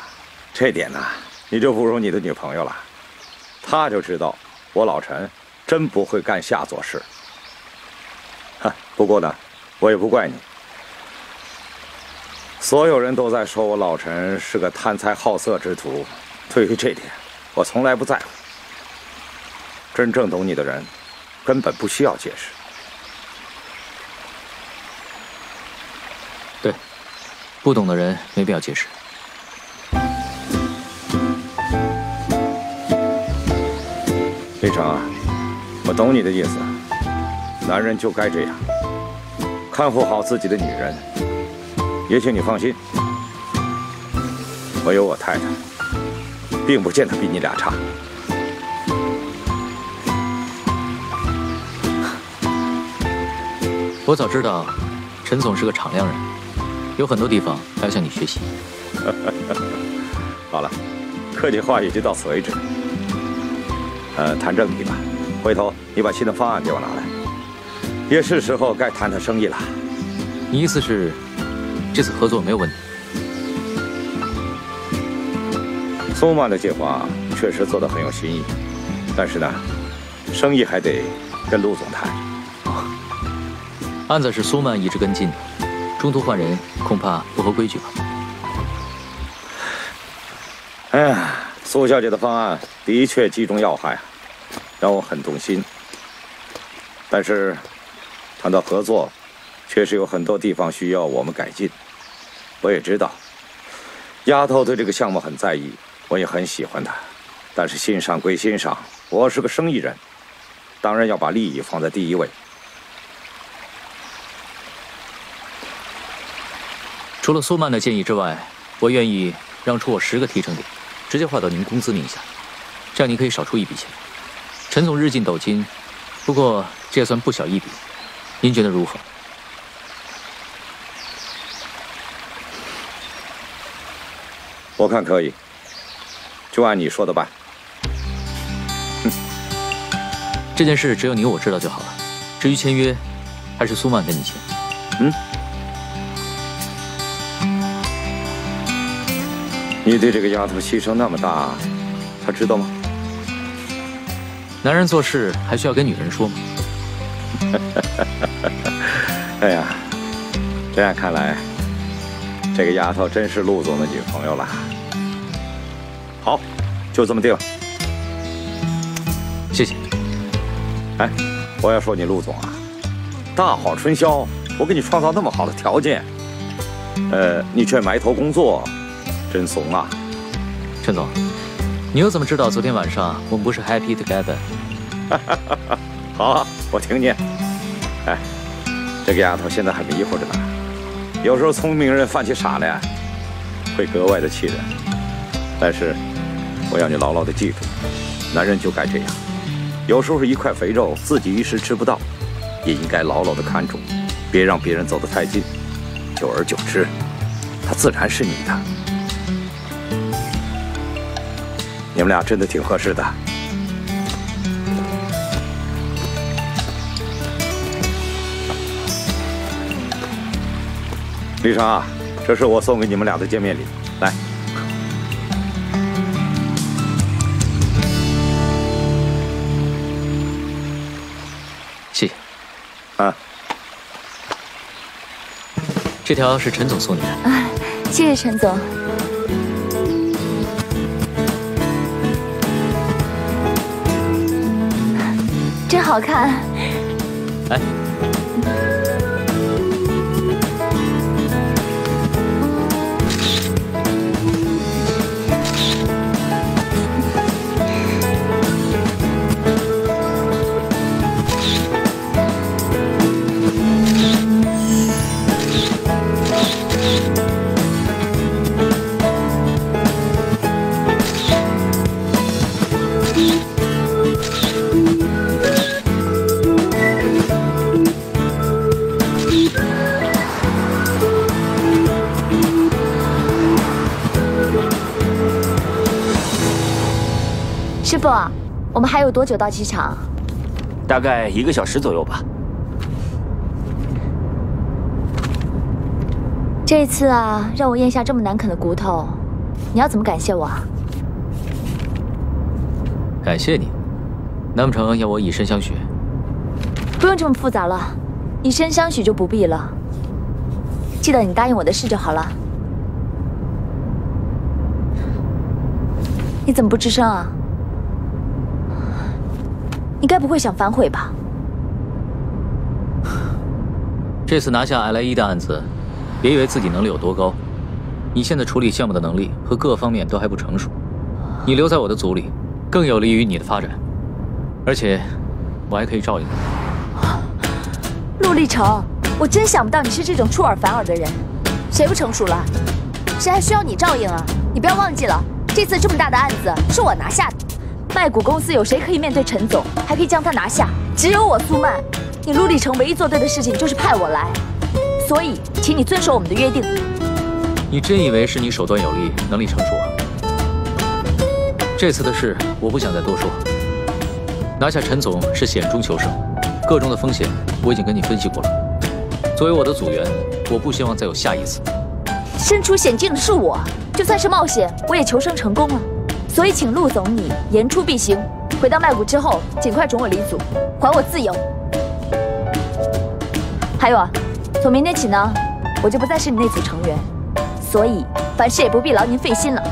这点呢、啊，你就不如你的女朋友了。她就知道我老陈真不会干下作事。哈，不过呢，我也不怪你。所有人都在说我老陈是个贪财好色之徒。 对于这点，我从来不在乎。真正懂你的人，根本不需要解释。对，不懂的人没必要解释。立成啊，我懂你的意思。男人就该这样，看护好自己的女人。也许你放心，我有我太太。 并不见得比你俩差。我早知道，陈总是个敞亮人，有很多地方要向你学习。好了，客气话也就到此为止。呃，谈正题吧。回头你把新的方案给我拿来。也是时候该谈谈生意了。你意思是，这次合作没有问题？ 苏曼的计划确实做得很有新意，但是呢，生意还得跟陆总谈。哦、案子是苏曼一直跟进的，中途换人恐怕不合规矩吧？哎呀，苏小姐的方案的确击中要害，让我很动心。但是，谈到合作，确实有很多地方需要我们改进。我也知道，丫头对这个项目很在意。 我也很喜欢他，但是欣赏归欣赏，我是个生意人，当然要把利益放在第一位。除了苏曼的建议之外，我愿意让出我十个提成点，直接划到您工资名下，这样您可以少出一笔钱。陈总日进斗金，不过这也算不小一笔，您觉得如何？我看可以。 就按你说的办。嗯，这件事只有你我知道就好了。至于签约，还是苏曼跟你签。嗯。你对这个丫头牺牲那么大，她知道吗？男人做事还需要跟女人说吗？哎呀，这样看来，这个丫头真是陆总的女朋友了。 好，就这么定了。谢谢。哎，我要说你陆总啊，大好春宵，我给你创造那么好的条件，呃，你却埋头工作，真怂啊！陈总，你又怎么知道昨天晚上我们不是 happy together？ 好啊，我听见。哎，这个丫头现在还迷糊着呢，有时候聪明人犯起傻来，会格外的气人。但是，我要你牢牢的记住，男人就该这样，有时候是一块肥肉，自己一时吃不到，也应该牢牢的看住，别让别人走得太近。久而久之，他自然是你的。 你们俩真的挺合适的。丽莎啊，这是我送给你们俩的见面礼，来。谢谢。啊，这条是陈总送你的。啊，谢谢陈总。 真好看！哎，师傅，我们还有多久到机场？大概一个小时左右吧。这次啊，让我咽下这么难啃的骨头，你要怎么感谢我啊？感谢你？难不成要我以身相许？不用这么复杂了，以身相许就不必了。记得你答应我的事就好了。你怎么不吱声啊？ 你该不会想反悔吧？这次拿下艾莱伊的案子，别以为自己能力有多高，你现在处理项目的能力和各方面都还不成熟。你留在我的组里，更有利于你的发展，而且我还可以照应你。陆立成，我真想不到你是这种出尔反尔的人。谁不成熟了？谁还需要你照应啊？你不要忘记了，这次这么大的案子是我拿下的。 麦谷公司有谁可以面对陈总，还可以将他拿下？只有我苏曼。你陆立成唯一做对的事情就是派我来，所以请你遵守我们的约定。你真以为是你手段有力，能力成熟啊？这次的事我不想再多说。拿下陈总是险中求胜，各种的风险我已经跟你分析过了。作为我的组员，我不希望再有下一次。身处险境的是我，就算是冒险，我也求生成功了。 所以，请陆总你言出必行。回到曼谷之后，尽快准我离组，还我自由。还有啊，从明天起呢，我就不再是你那组成员，所以凡事也不必劳您费心了。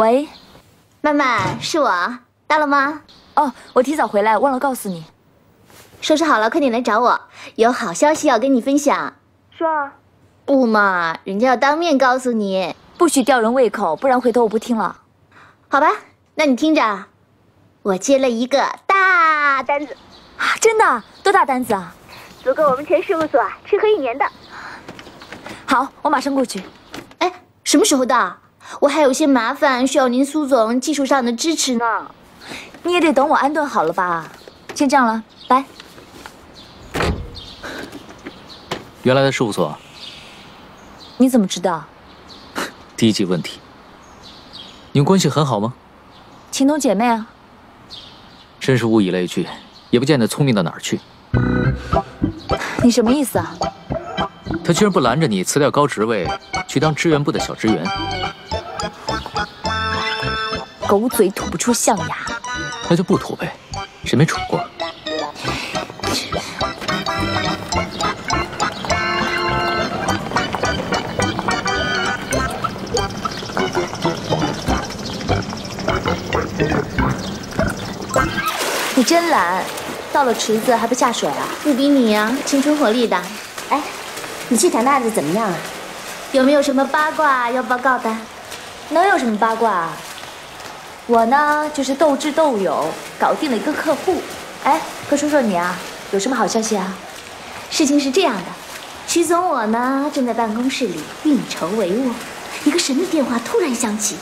喂，曼曼，是我，到了吗？哦，我提早回来，忘了告诉你。收拾好了，快点来找我，有好消息要跟你分享。说啊。不嘛，人家要当面告诉你，不许吊人胃口，不然回头我不听了。好吧，那你听着，我接了一个大单子。啊，真的？多大单子啊？足够我们全事务所吃喝一年的。好，我马上过去。哎，什么时候到？ 我还有些麻烦需要您苏总技术上的支持呢，你也得等我安顿好了吧？先这样了，拜。原来的事务所，你怎么知道？低级问题。你们关系很好吗？情同姐妹啊。真是物以类聚，也不见得聪明到哪儿去。你什么意思啊？他居然不拦着你辞掉高职位，去当支援部的小职员。狗嘴吐不出象牙。那就不吐呗，谁没杵过？ 你真懒，到了池子还不下水啊？不比你呀、啊，青春活力的。哎，你去谈的案子怎么样啊？有没有什么八卦要报告的？能有什么八卦啊？我呢，就是斗智斗勇，搞定了一个客户。哎，快说说你啊，有什么好消息啊？事情是这样的，徐总我呢正在办公室里运筹帷幄，一个神秘电话突然响起，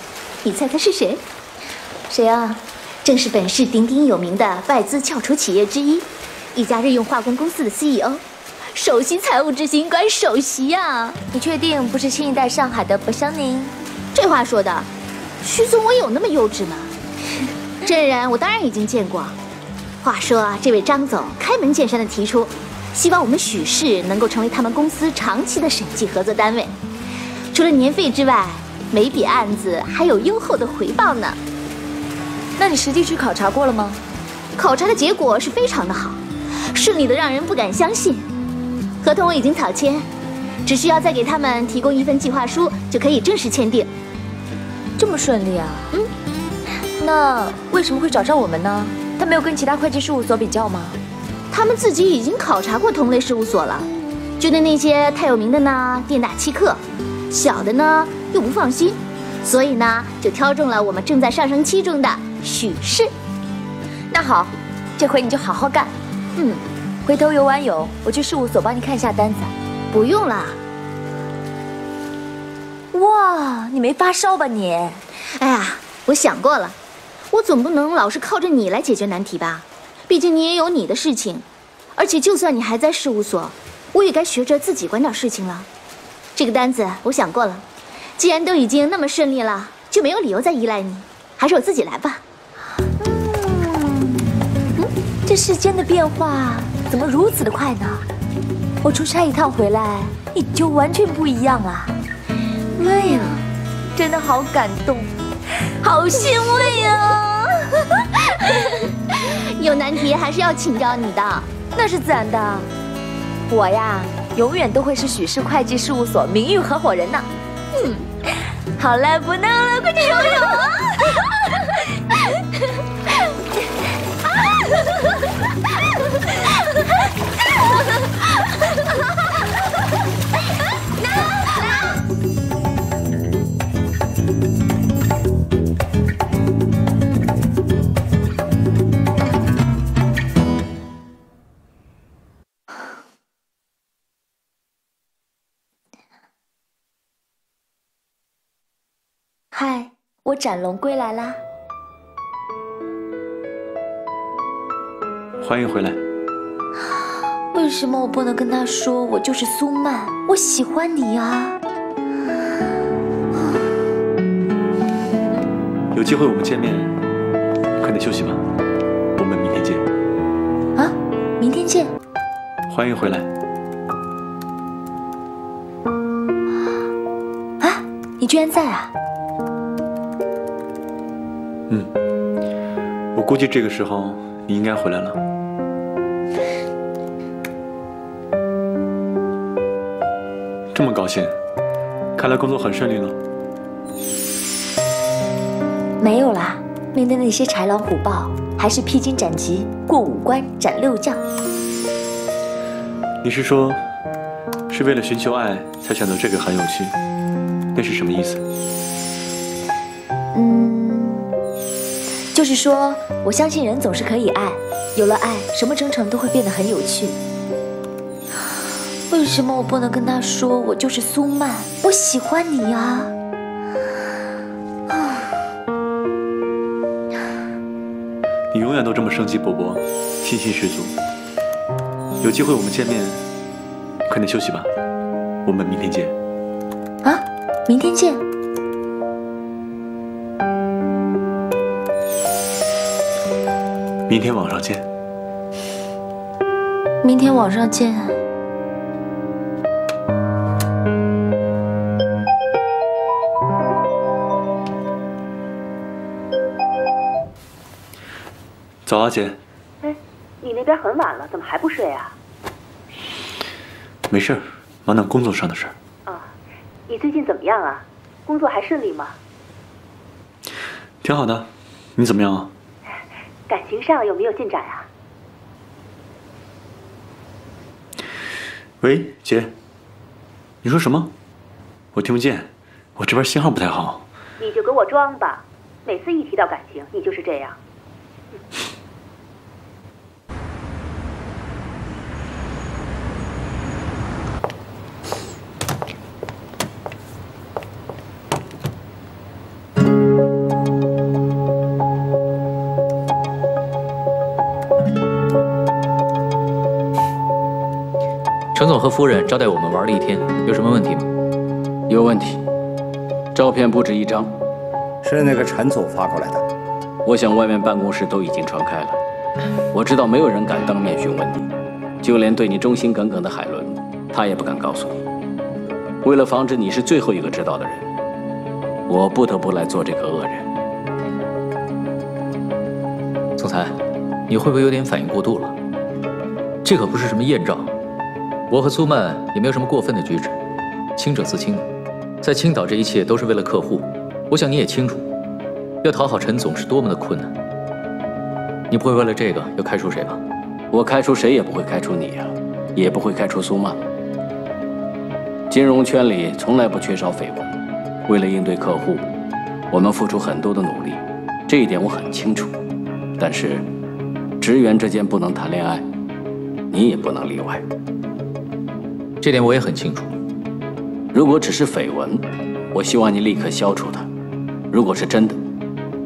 你猜他是谁？谁啊？ 正是本市鼎鼎有名的外资翘楚企业之一，一家日用化工公司的 C E O， 首席财务执行官首席啊！你确定不是新一代上海的薄香宁？这话说的，徐总我有那么幼稚吗？这人我当然已经见过。话说啊，这位张总开门见山的提出，希望我们许氏能够成为他们公司长期的审计合作单位，除了年费之外，每笔案子还有优厚的回报呢。 那你实地去考察过了吗？考察的结果是非常的好，顺利的让人不敢相信。合同我已经草签，只需要再给他们提供一份计划书，就可以正式签订。这么顺利啊？嗯。那为什么会找上我们呢？他没有跟其他会计事务所比较吗？他们自己已经考察过同类事务所了，觉得那些太有名的呢店大欺客，小的呢又不放心，所以呢就挑中了我们正在上升期中的 许氏。那好，这回你就好好干。嗯，回头游完泳，我去事务所帮你看一下单子。不用了。哇，你没发烧吧你？哎呀，我想过了，我总不能老是靠着你来解决难题吧？毕竟你也有你的事情，而且就算你还在事务所，我也该学着自己管点事情了。这个单子我想过了，既然都已经那么顺利了，就没有理由再依赖你，还是我自己来吧。 这世间的变化怎么如此的快呢？我出差一趟回来，你就完全不一样啊！哎呀，真的好感动，好欣慰啊！有难题还是要请教你的，那是自然的。我呀，永远都会是许氏会计事务所名誉合伙人呢。嗯，好了，不闹了，快去游泳啊！嗨，我斩龙归来啦！ 欢迎回来。为什么我不能跟他说我就是苏曼，我喜欢你啊？有机会我们见面，快点休息吧。我们明天见。啊，明天见。欢迎回来。啊，你居然在啊？嗯，我估计这个时候你应该回来了。 这么高兴，看来工作很顺利了。没有啦，面对那些豺狼虎豹，还是披荆斩棘，过五关斩六将。你是说，是为了寻求爱才选择这个寒有趣？那是什么意思？嗯，就是说，我相信人总是可以爱，有了爱，什么征程都会变得很有趣。 为什么我不能跟他说我就是苏曼，我喜欢你啊？你永远都这么生机勃勃，信心十足。有机会我们见面，快点休息吧。我们明天见。啊，明天见。明天晚上见。明天晚上见。早啊，姐。哎，你那边很晚了，怎么还不睡啊？没事儿，忙点工作上的事儿。啊，你最近怎么样啊？工作还顺利吗？挺好的，你怎么样啊？感情上有没有进展啊？ 喂，姐，你说什么？我听不见，我这边信号不太好。你就给我装吧，每次一提到感情，你就是这样。陈总和夫人招待我们玩了一天，有什么问题吗？有问题，照片不止一张，是那个陈总发过来的。我想外面办公室都已经传开了，我知道没有人敢当面询问你，就连对你忠心耿耿的海伦，他也不敢告诉你。为了防止你是最后一个知道的人，我不得不来做这个恶人。总裁，你会不会有点反应过度了？这可不是什么艳照。 我和苏曼也没有什么过分的举止，清者自清。在青岛，这一切都是为了客户。我想你也清楚，要讨好陈总是多么的困难。你不会为了这个要开除谁吧？我开除谁也不会开除你啊，也不会开除苏曼。金融圈里从来不缺少绯闻。为了应对客户，我们付出很多的努力，这一点我很清楚。但是，职员之间不能谈恋爱，你也不能例外。 这点我也很清楚。如果只是绯闻，我希望你立刻消除它；如果是真的，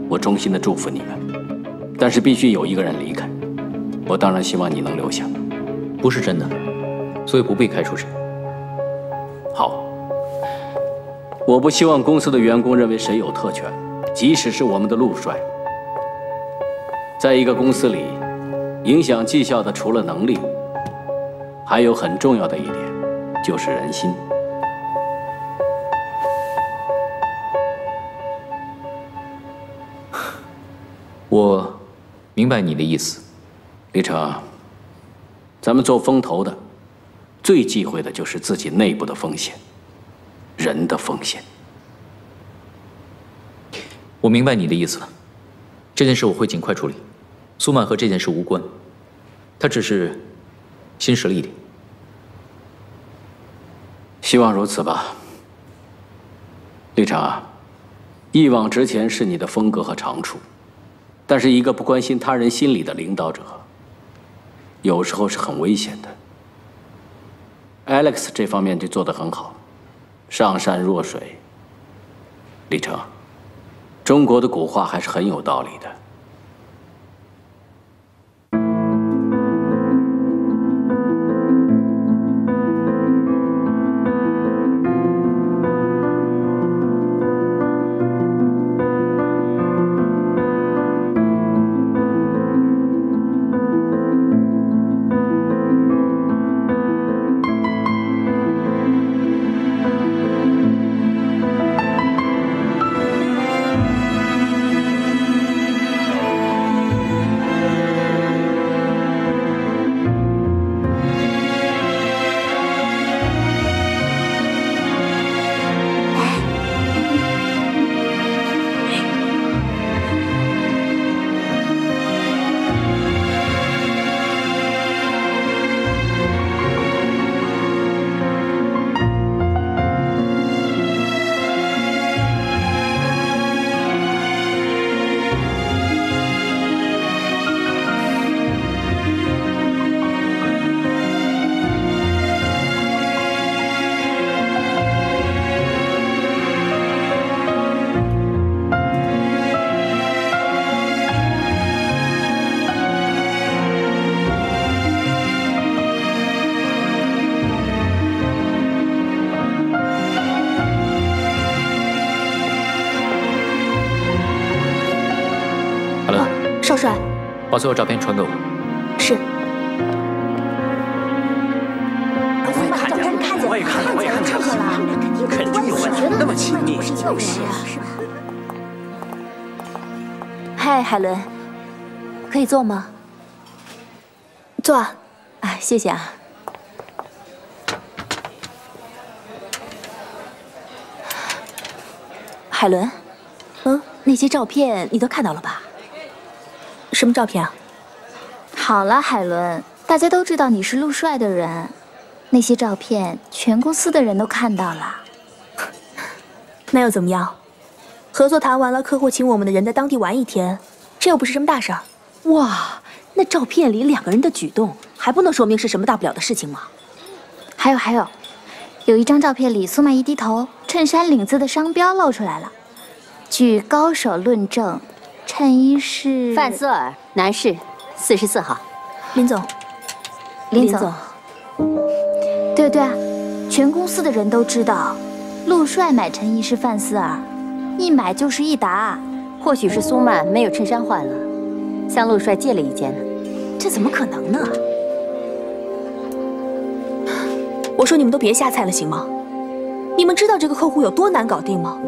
我衷心的祝福你们。但是必须有一个人离开，我当然希望你能留下。不是真的，所以不必开除谁。好，我不希望公司的员工认为谁有特权，即使是我们的陆帅。在一个公司里，影响绩效的除了能力，还有很重要的一点。 就是人心。我明白你的意思，李成。咱们做风投的，最忌讳的就是自己内部的风险，人的风险。我明白你的意思了，这件事我会尽快处理。苏曼和这件事无关，她只是心实了一点。 希望如此吧，立成啊，一往直前是你的风格和长处，但是一个不关心他人心理的领导者，有时候是很危险的。Alex 这方面就做得很好，上善若水。立成，中国的古话还是很有道理的。 少帅，把所有照片传给我。是。也看了，我也看见了，肯定有问题，那么亲密，就是啊。嗨，海伦，可以坐吗？坐啊，啊，谢谢啊。 海伦，嗯，那些照片你都看到了吧？什么照片啊？好了，海伦，大家都知道你是陆帅的人，那些照片全公司的人都看到了。那又怎么样？合作谈完了，客户请我们的人在当地玩一天，这又不是什么大事儿。哇，那照片里两个人的举动还不能说明是什么大不了的事情吗？还有还有，有一张照片里苏曼一低头。 衬衫领子的商标露出来了，据高手论证，衬衣是范瑟尔，男士，四十四号。林总，林总，对对啊，全公司的人都知道，陆帅买衬衣是范瑟尔，一买就是一打。或许是苏曼没有衬衫换了，向陆帅借了一件呢。这怎么可能呢？我说你们都别瞎猜了，行吗？ 你们知道这个客户有多难搞定吗？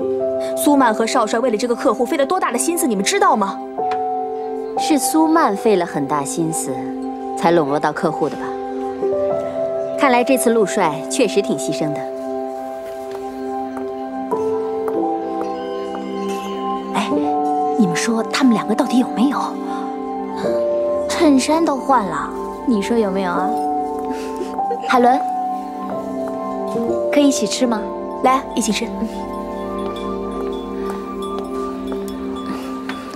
苏曼和少帅为了这个客户费了多大的心思，你们知道吗？是苏曼费了很大心思，才笼络到客户的吧？看来这次陆帅确实挺牺牲的。哎，你们说他们两个到底有没有？衬衫都换了，你说有没有啊？海伦，可以一起吃吗？ 来，一起吃。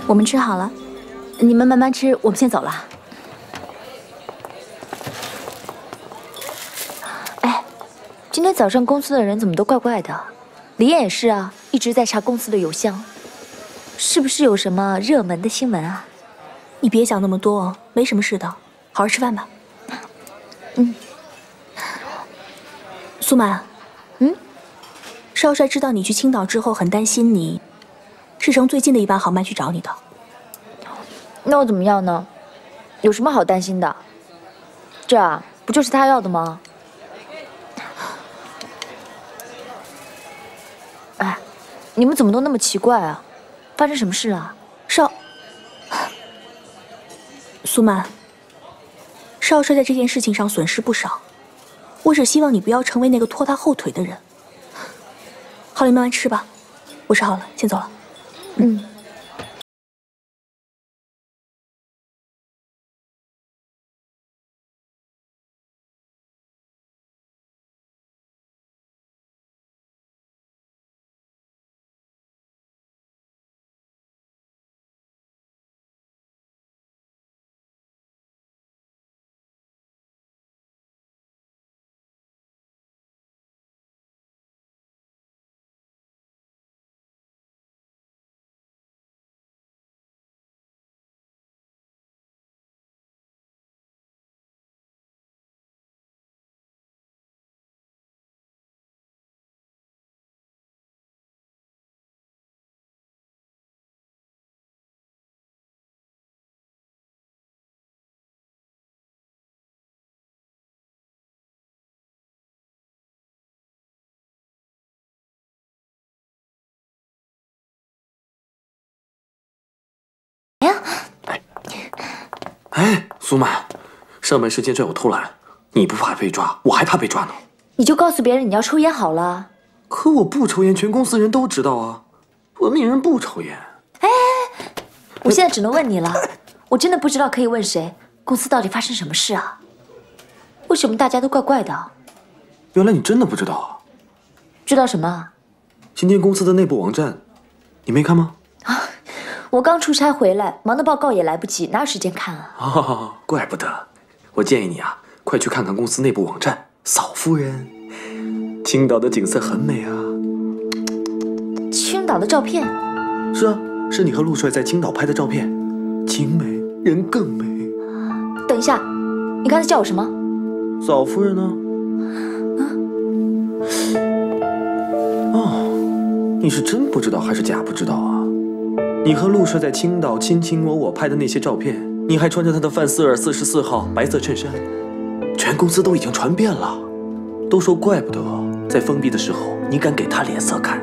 我们吃好了，你们慢慢吃，我们先走了。哎，今天早上公司的人怎么都怪怪的？李艳也是啊，一直在查公司的邮箱，是不是有什么热门的新闻啊？你别想那么多，没什么事的，好好吃饭吧。嗯。苏曼，嗯。 少帅知道你去青岛之后很担心你，是乘最近的一班航班去找你的。那我怎么样呢？有什么好担心的？这啊，不就是他要的吗？哎，你们怎么都那么奇怪啊？发生什么事啊？少，苏曼，少帅在这件事情上损失不少，我只希望你不要成为那个拖他后腿的人。 好了，你慢慢吃吧，我吃好了，先走了。嗯。哎，苏曼，上班时间拽我偷懒，你不怕被抓，我还怕被抓呢。你就告诉别人你要抽烟好了。可我不抽烟，全公司人都知道啊。文明人不抽烟。哎，我现在只能问你了，我真的不知道可以问谁。公司到底发生什么事啊？为什么大家都怪怪的？原来你真的不知道啊？知道什么？今天公司的内部网站，你没看吗？啊。 我刚出差回来，忙的报告也来不及，哪有时间看啊？哦，怪不得。我建议你啊，快去看看公司内部网站。嫂夫人，青岛的景色很美啊。青岛的照片？是啊，是你和陆帅在青岛拍的照片，景美，人更美。等一下，你刚才叫我什么？嫂夫人呢？啊？哦，你是真不知道还是假不知道啊？ 你和陆帅在青岛卿卿我我拍的那些照片，你还穿着他的范思尔四十四号白色衬衫，全公司都已经传遍了。都说怪不得在封闭的时候你敢给他脸色看。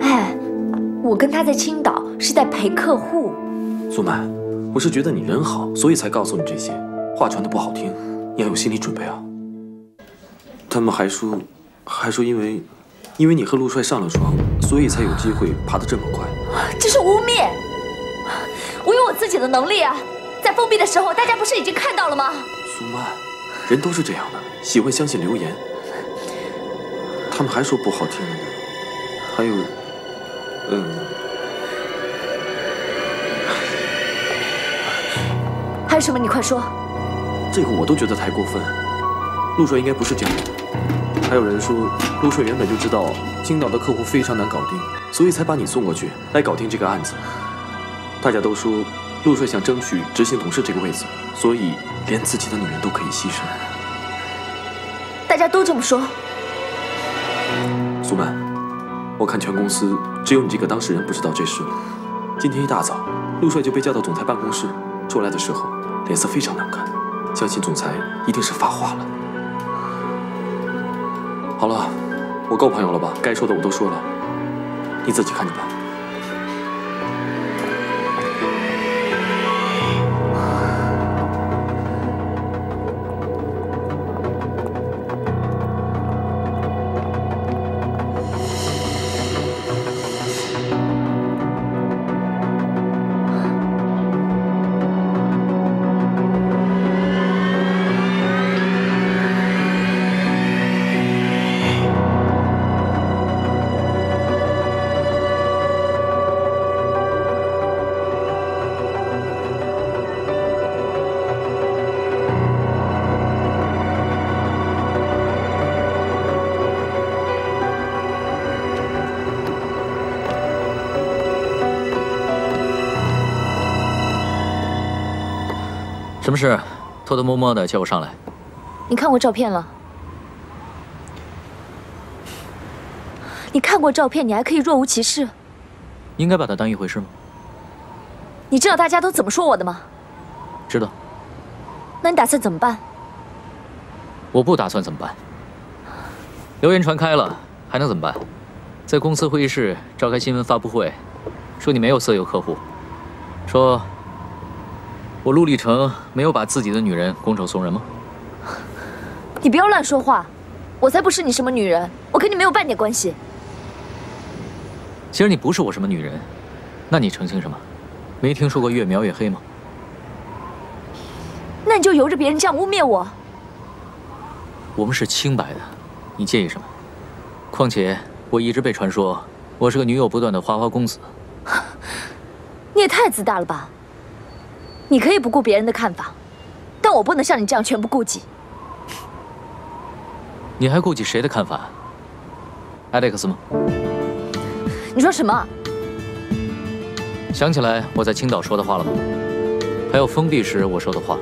哎，我跟他在青岛是在陪客户。素曼，我是觉得你人好，所以才告诉你这些。话传的不好听，你要有心理准备啊。他们还说，还说因为，因为你和陆帅上了床，所以才有机会爬得这么快。这是污蔑！我有我自己的能力啊！在封闭的时候，大家不是已经看到了吗？苏曼，人都是这样的，喜欢相信流言。他们还说不好听的呢，还有，嗯，还有什么？你快说！这个我都觉得太过分。陆帅应该不是这样的。还有人说，陆帅原本就知道青岛的客户非常难搞定，所以才把你送过去来搞定这个案子。大家都说。 陆帅想争取执行董事这个位子，所以连自己的女人都可以牺牲。大家都这么说。苏曼，我看全公司只有你这个当事人不知道这事了。今天一大早，陆帅就被叫到总裁办公室，出来的时候脸色非常难看，相信总裁一定是发话了。好了，我够朋友了吧？该说的我都说了，你自己看着吧。 什么事？偷偷摸摸的叫我上来。你看过照片了？你看过照片，你还可以若无其事？应该把它当一回事吗？你知道大家都怎么说我的吗？知道。那你打算怎么办？我不打算怎么办。流言传开了，还能怎么办？在公司会议室召开新闻发布会，说你没有色诱客户，说。 我陆立成没有把自己的女人拱手送人吗？你不要乱说话，我才不是你什么女人，我跟你没有半点关系。既然你不是我什么女人，那你澄清什么？没听说过越描越黑吗？那你就由着别人这样污蔑我。我们是清白的，你介意什么？况且我一直被传说我是个女友不断的花花公子。你也太自大了吧！ 你可以不顾别人的看法，但我不能像你这样全部顾忌。你还顾忌谁的看法？艾利克斯吗？你说什么？想起来我在青岛说的话了吗？还有封闭时我说的话。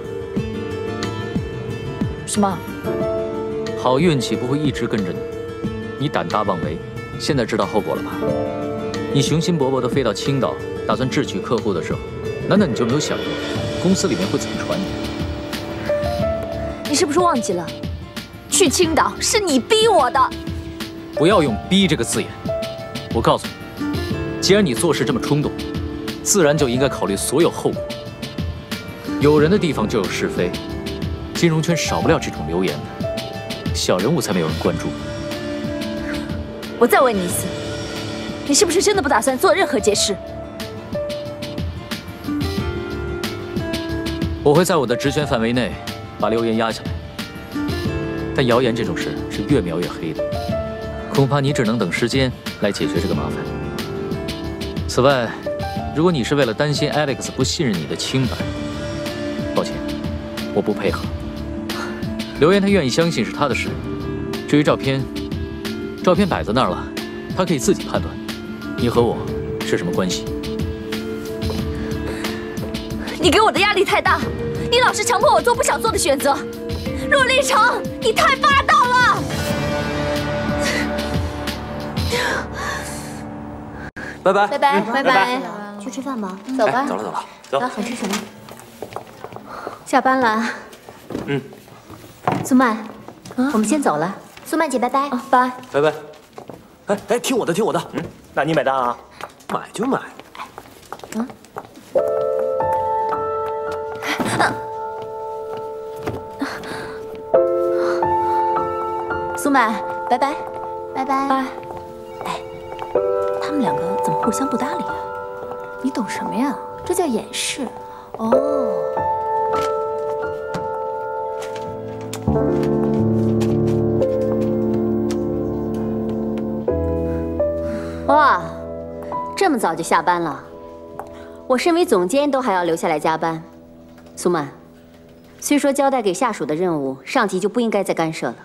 什么？好运气不会一直跟着你。你胆大妄为，现在知道后果了吧？你雄心勃勃地飞到青岛，打算智取客户的时候。 难道你就没有想过，公司里面会怎么传你？你是不是忘记了？去青岛是你逼我的。不要用“逼”这个字眼。我告诉你，既然你做事这么冲动，自然就应该考虑所有后果。有人的地方就有是非，金融圈少不了这种流言的，小人物才没有人关注。我再问你一次，你是不是真的不打算做任何解释？ 我会在我的职权范围内把流言压下来，但谣言这种事是越描越黑的，恐怕你只能等时间来解决这个麻烦。此外，如果你是为了担心 Alex 不信任你的清白，抱歉，我不配合。流言他愿意相信是他的事，至于照片，照片摆在那儿了，他可以自己判断。你和我是什么关系？ 你给我的压力太大，你老是强迫我做不想做的选择。陆立成，你太霸道了！拜拜拜拜拜拜，去吃饭吧，走吧。走了走了，走。想吃什么？下班了。嗯。苏曼，我们先走了。苏曼姐，拜拜。啊，拜拜拜拜。哎哎，听我的，听我的。嗯，那你买单啊。买就买。嗯。苏曼，拜拜，拜拜。拜。哎，他们两个怎么互相不搭理啊？你懂什么呀？这叫掩饰。哦。 哇，这么早就下班了，我身为总监都还要留下来加班。苏曼，虽说交代给下属的任务，上级就不应该再干涉了，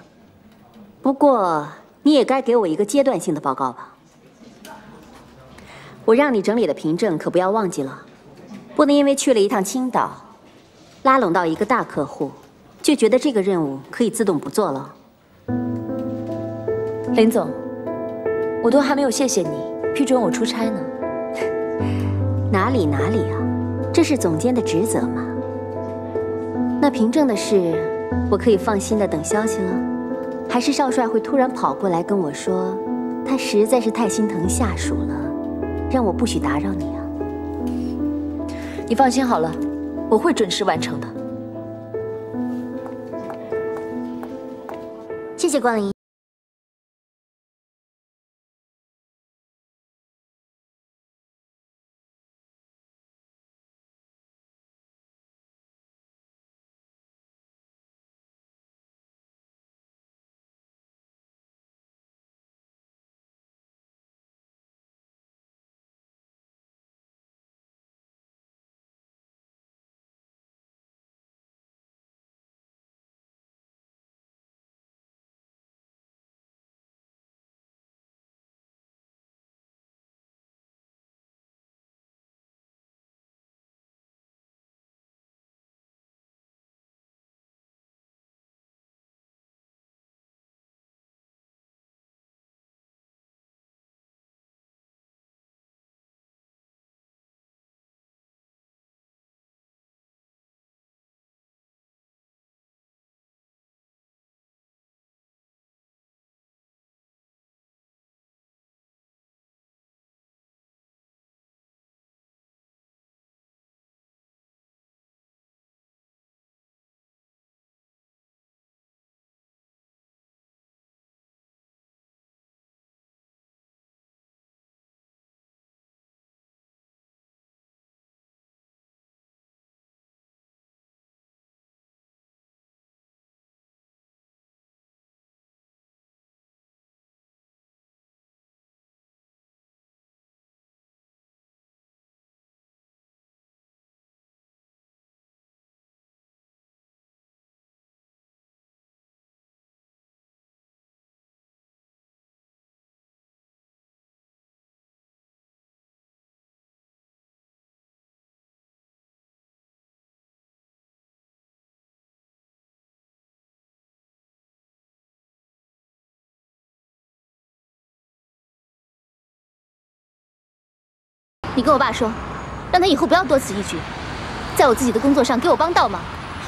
不过你也该给我一个阶段性的报告吧。我让你整理的凭证可不要忘记了，不能因为去了一趟青岛，拉拢到一个大客户，就觉得这个任务可以自动不做了。林总。 我都还没有谢谢你批准我出差呢，哪里哪里啊，这是总监的职责嘛。那凭证的事，我可以放心的等消息了，还是少帅会突然跑过来跟我说，他实在是太心疼下属了，让我不许打扰你啊。你放心好了，我会准时完成的。谢谢光临。 你跟我爸说，让他以后不要多此一举，在我自己的工作上给我帮倒忙，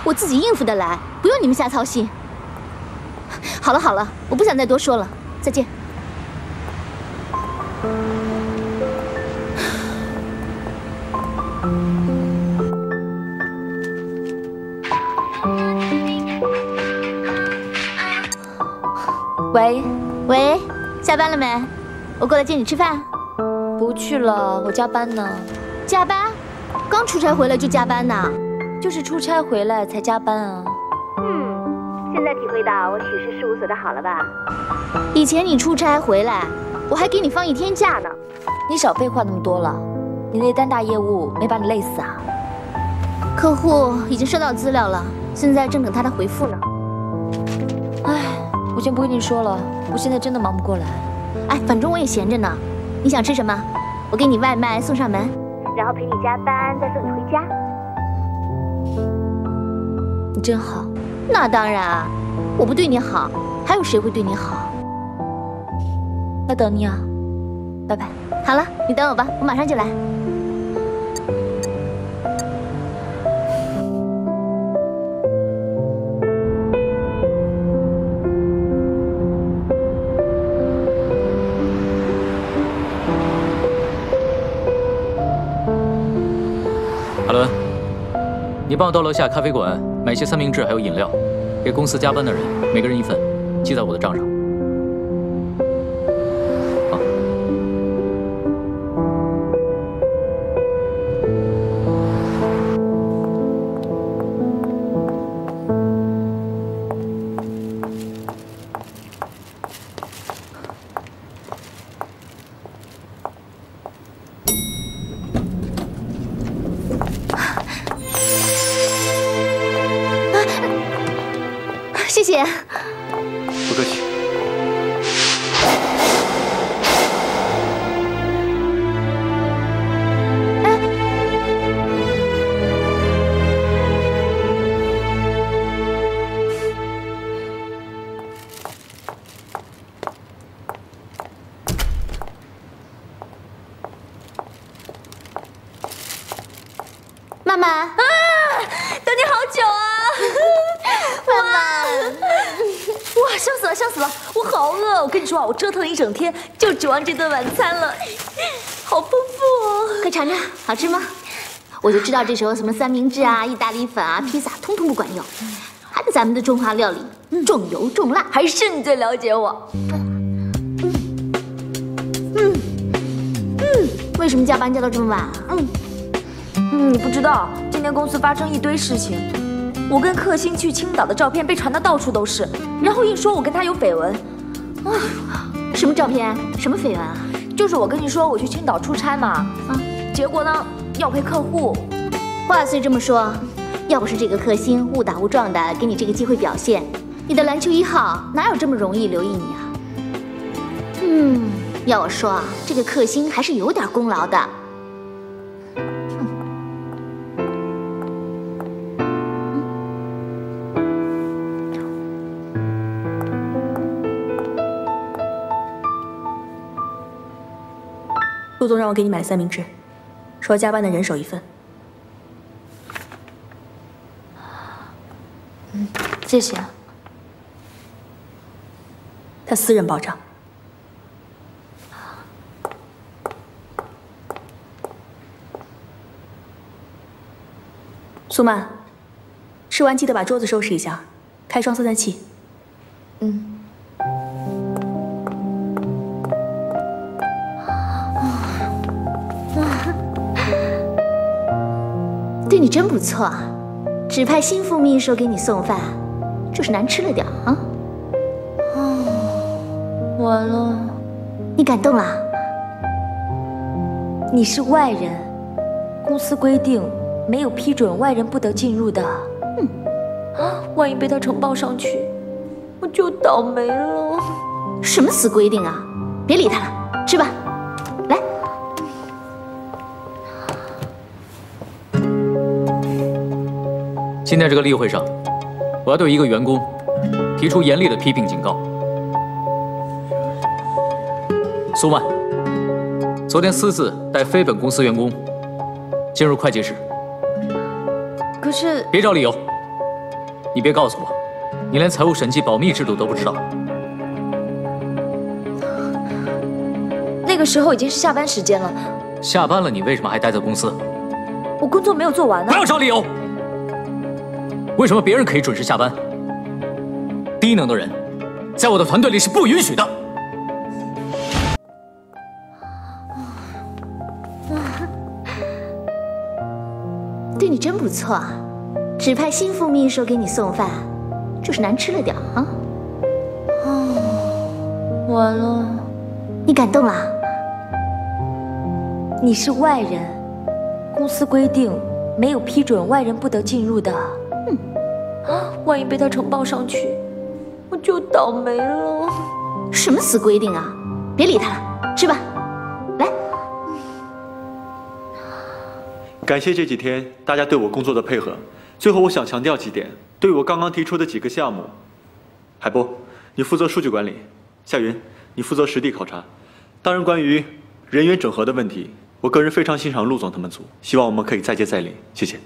我自己应付得来，不用你们瞎操心。好了好了，我不想再多说了，再见。喂喂，下班了没？我过来接你吃饭。 不去了，我加班呢。加班？刚出差回来就加班呢？就是出差回来才加班啊。嗯，现在体会到我许氏事务所的好了吧？以前你出差回来，我还给你放一天假呢。你少废话那么多了，你那单大业务没把你累死啊？客户已经收到资料了，现在正等他的回复呢。哎，我先不跟你说了，我现在真的忙不过来。哎，反正我也闲着呢。 你想吃什么？我给你外卖送上门，然后陪你加班，再送你回家。你真好。那当然啊，我不对你好，还有谁会对你好？那等你啊，拜拜。好了，你等我吧，我马上就来。你帮我到楼下咖啡馆买些三明治，还有饮料，给公司加班的人每个人一份，记在我的账上。 我折腾一整天，就指望这顿晚餐了，好丰富哦！快尝尝，好吃吗？我就知道这时候什么三明治啊、意大利粉啊、披萨，通通不管用。还是咱们的中华料理，重油重辣，还是你最了解我。嗯嗯嗯，为什么加班加到这么晚啊？嗯嗯，你不知道，今天公司发生一堆事情，我跟克星去青岛的照片被传得到处都是，然后一说我跟他有绯闻。 啊，什么照片？什么绯闻啊？就是我跟你说我去青岛出差嘛，啊，结果呢要陪客户。话虽这么说，要不是这个克星误打误撞的给你这个机会表现，你的篮球一号哪有这么容易留意你啊？嗯，要我说啊，这个克星还是有点功劳的。 陆总让我给你买了三明治，说加班的人手一份。嗯，谢谢。他私人保障。苏曼，吃完记得把桌子收拾一下，开窗散散气。嗯。 对你真不错，啊，只派新副秘书给你送饭，就是难吃了点啊。哦，完了，你感动了？你是外人，公司规定没有批准外人不得进入的。嗯，啊，万一被他呈报上去，我就倒霉了。什么死规定啊！别理他了，吃吧。 今天这个例会上，我要对一个员工提出严厉的批评警告。苏曼，昨天私自带非本公司员工进入会计室。可是别找理由，你别告诉我，你连财务审计保密制度都不知道。那个时候已经是下班时间了。下班了，你为什么还待在公司？我工作没有做完呢。不要找理由。 为什么别人可以准时下班？低能的人，在我的团队里是不允许的。对你真不错，啊，只派新副秘书给你送饭，就是难吃了点啊。哦，完了，你感动了？你是外人，公司规定没有批准外人不得进入的。 万一被他呈报上去，我就倒霉了。什么死规定啊！别理他了，吃吧。来，感谢这几天大家对我工作的配合。最后，我想强调几点：对我刚刚提出的几个项目，海波，你负责数据管理；夏云，你负责实地考察。当然，关于人员整合的问题，我个人非常欣赏陆总他们组，希望我们可以再接再厉。谢谢。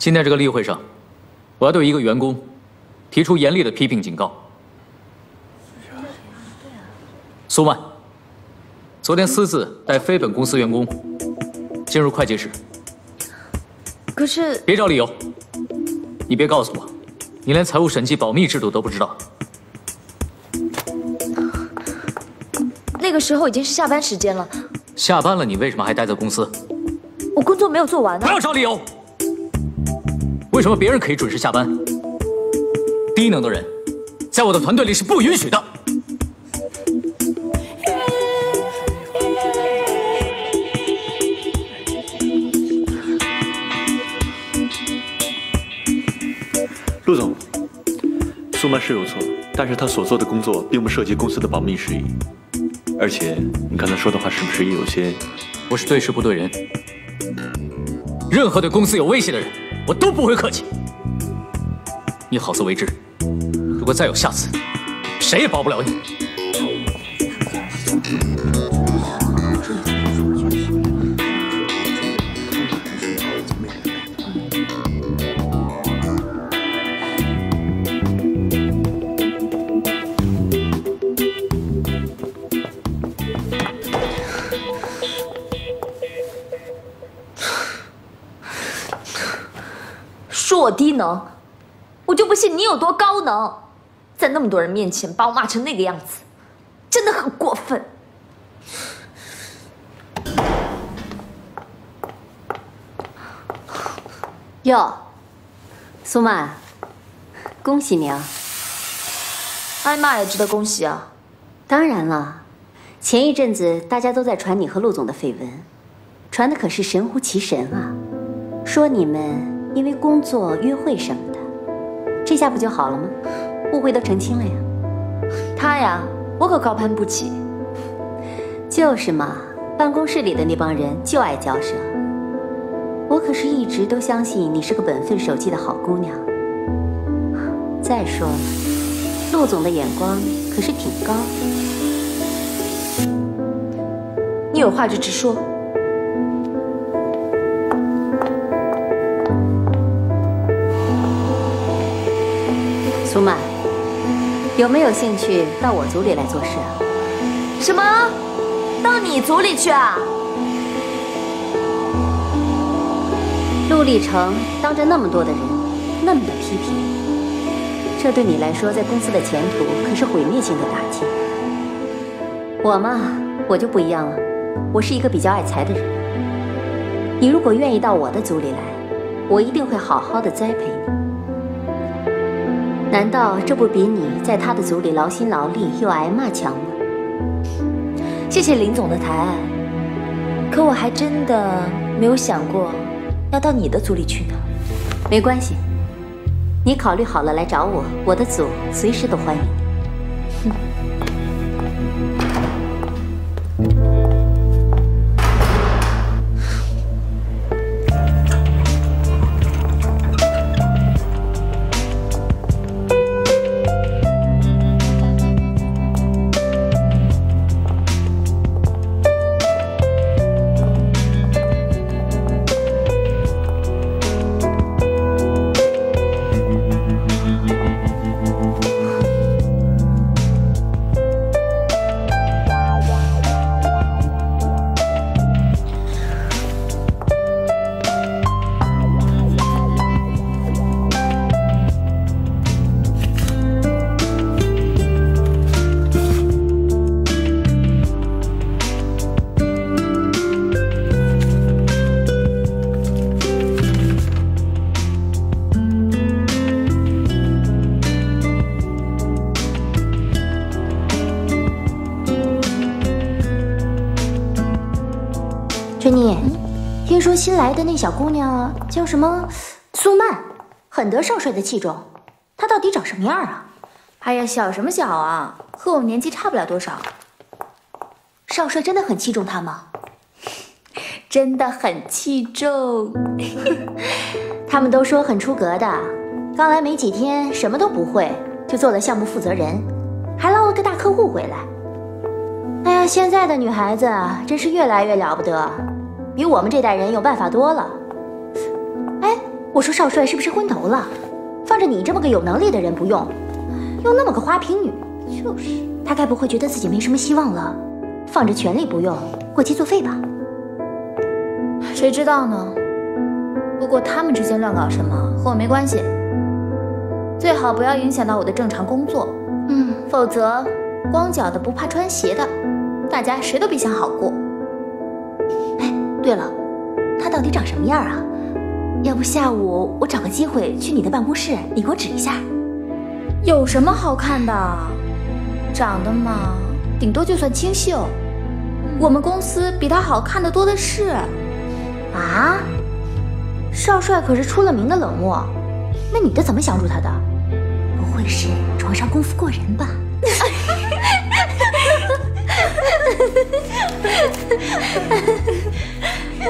今天这个例会上，我要对一个员工提出严厉的批评警告。苏曼，昨天私自带非本公司员工进入会计室。可是别找理由，你别告诉我，你连财务审计保密制度都不知道。那个时候已经是下班时间了。下班了，你为什么还待在公司？我工作没有做完呢。不要找理由。为什么别人可以准时下班？低能的人，在我的团队里是不允许的。 陆总，宋曼是有错，但是她所做的工作并不涉及公司的保密事宜，而且你刚才说的话是不是也有些……我是对事不对人，任何对公司有威胁的人，我都不会客气。你好自为之，如果再有下次，谁也保不了你。我低能，我就不信你有多高能，在那么多人面前把我骂成那个样子，真的很过分。哟，苏曼，恭喜你啊！挨骂也值得恭喜啊！当然了，前一阵子大家都在传你和陆总的绯闻，传的可是神乎其神啊，说你们。 因为工作、约会什么的，这下不就好了吗？误会都澄清了呀。他呀，我可高攀不起。就是嘛，办公室里的那帮人就爱嚼舌。我可是一直都相信你是个本分守己的好姑娘。再说了，陆总的眼光可是挺高的。你有话就直说。 苏曼，有没有兴趣到我组里来做事啊？什么？到你组里去啊？陆立成当着那么多的人，那么的批评，这对你来说在公司的前途可是毁灭性的打击。我嘛，我就不一样了，我是一个比较爱财的人。你如果愿意到我的组里来，我一定会好好的栽培你。 难道这不比你在他的组里劳心劳力又挨骂强吗？谢谢林总的抬爱，可我还真的没有想过要到你的组里去呢。没关系，你考虑好了来找我，我的组随时都欢迎你。哼。 说新来的那小姑娘叫什么？苏曼，很得少帅的器重。她到底长什么样啊？哎呀，小什么小啊，和我们年纪差不了多少。少帅真的很器重她吗？真的很器重。他们都说很出格的，刚来没几天，什么都不会，就做了项目负责人，还捞了个大客户回来。哎呀，现在的女孩子真是越来越了不得。 比我们这代人有办法多了。哎，我说少帅是不是昏头了？放着你这么个有能力的人不用，用那么个花瓶女，就是他该不会觉得自己没什么希望了？放着权力不用，过期作废吧？谁知道呢？不过他们之间乱搞什么和我没关系，最好不要影响到我的正常工作。嗯，否则光脚的不怕穿鞋的，大家谁都别想好过。哎，对了，他到底长什么样啊？要不下午我找个机会去你的办公室，你给我指一下。有什么好看的？长得嘛，顶多就算清秀。我们公司比他好看的多的是。啊？少帅可是出了名的冷漠，那你的怎么降住他的？不会是床上功夫过人吧？走，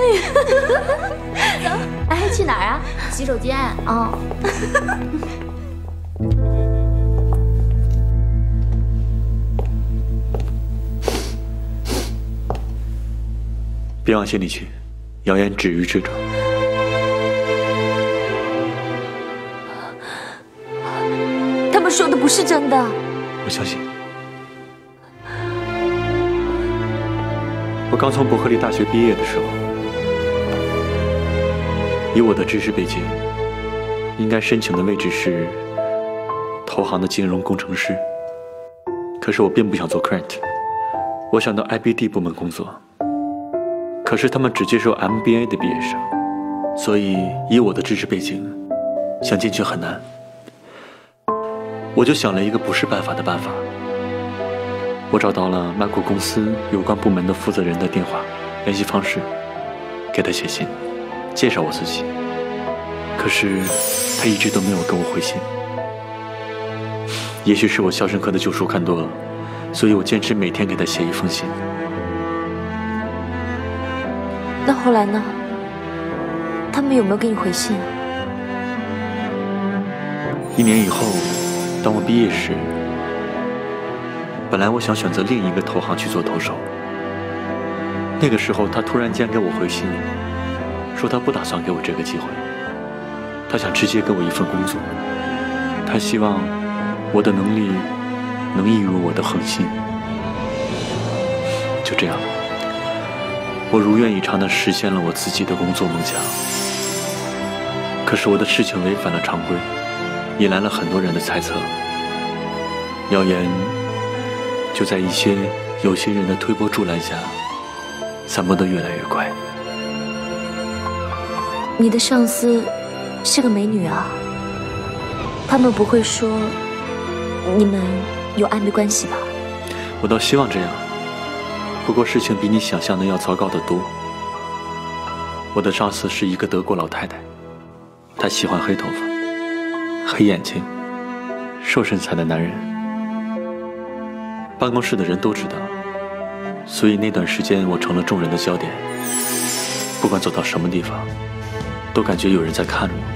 哎，去哪儿啊？洗手间。哦。别往心里去，谣言止于智者。他们说的不是真的，我相信。我刚从伯克利大学毕业的时候，以我的知识背景，应该申请的位置是投行的金融工程师。可是我并不想做 current， 我想到 I B D 部门工作。 可是他们只接受 M B A 的毕业生，所以以我的知识背景，想进去很难。我就想了一个不是办法的办法，我找到了曼谷公司有关部门的负责人的电话、联系方式，给他写信，介绍我自己。可是他一直都没有给我回信。也许是我《肖申克的救赎》看多了，所以我坚持每天给他写一封信。 那后来呢？他们有没有给你回信啊？一年以后，当我毕业时，本来我想选择另一个投行去做投手。那个时候，他突然间给我回信，说他不打算给我这个机会，他想直接给我一份工作。他希望我的能力能异于我的恒心。就这样。 我如愿以偿地实现了我自己的工作梦想，可是我的事情违反了常规，引来了很多人的猜测。谣言就在一些有些人的推波助澜下，散播得越来越快。你的上司是个美女啊，他们不会说你们有暧昧关系吧？我倒希望这样。 不过事情比你想象的要糟糕得多。我的上司是一个德国老太太，她喜欢黑头发、黑眼睛、瘦身材的男人。办公室的人都知道，所以那段时间我成了众人的焦点。不管走到什么地方，都感觉有人在看我。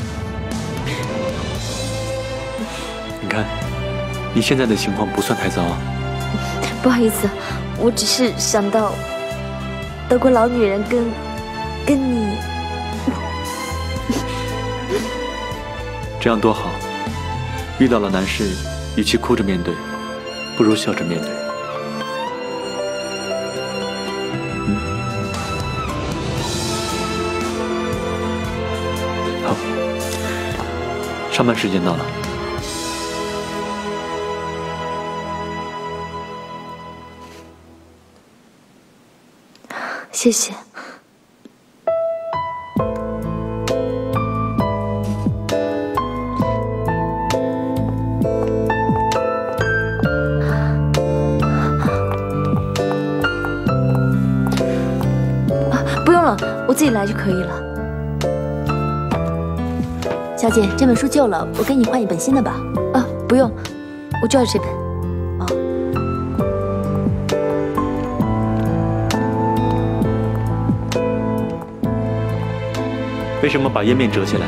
你看，你现在的情况不算太糟啊。不好意思。 我只是想到，德国老女人跟跟你这样多好。遇到了难事，与其哭着面对，不如笑着面对。嗯，好，上班时间到了。 谢谢。啊，不用了，我自己来就可以了。小姐，这本书旧了，我给你换一本新的吧。啊，不用，我就要这本。 为什么把页面折起来？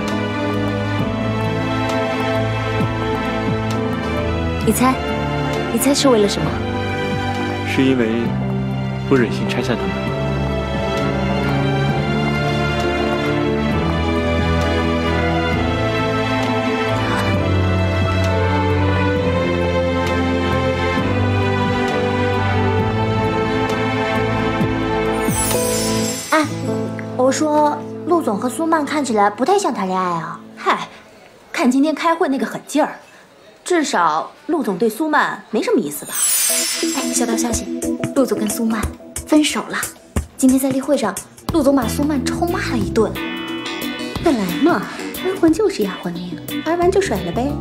你猜，你猜是为了什么？是因为不忍心拆散他们。我说，陆总和苏曼看起来不太像谈恋爱啊。嗨，看今天开会那个狠劲儿，至少陆总对苏曼没什么意思吧？哎，小道消息，陆总跟苏曼分手了。今天在例会上，陆总把苏曼臭骂了一顿。本来嘛，丫鬟就是丫鬟命，玩完就甩了呗。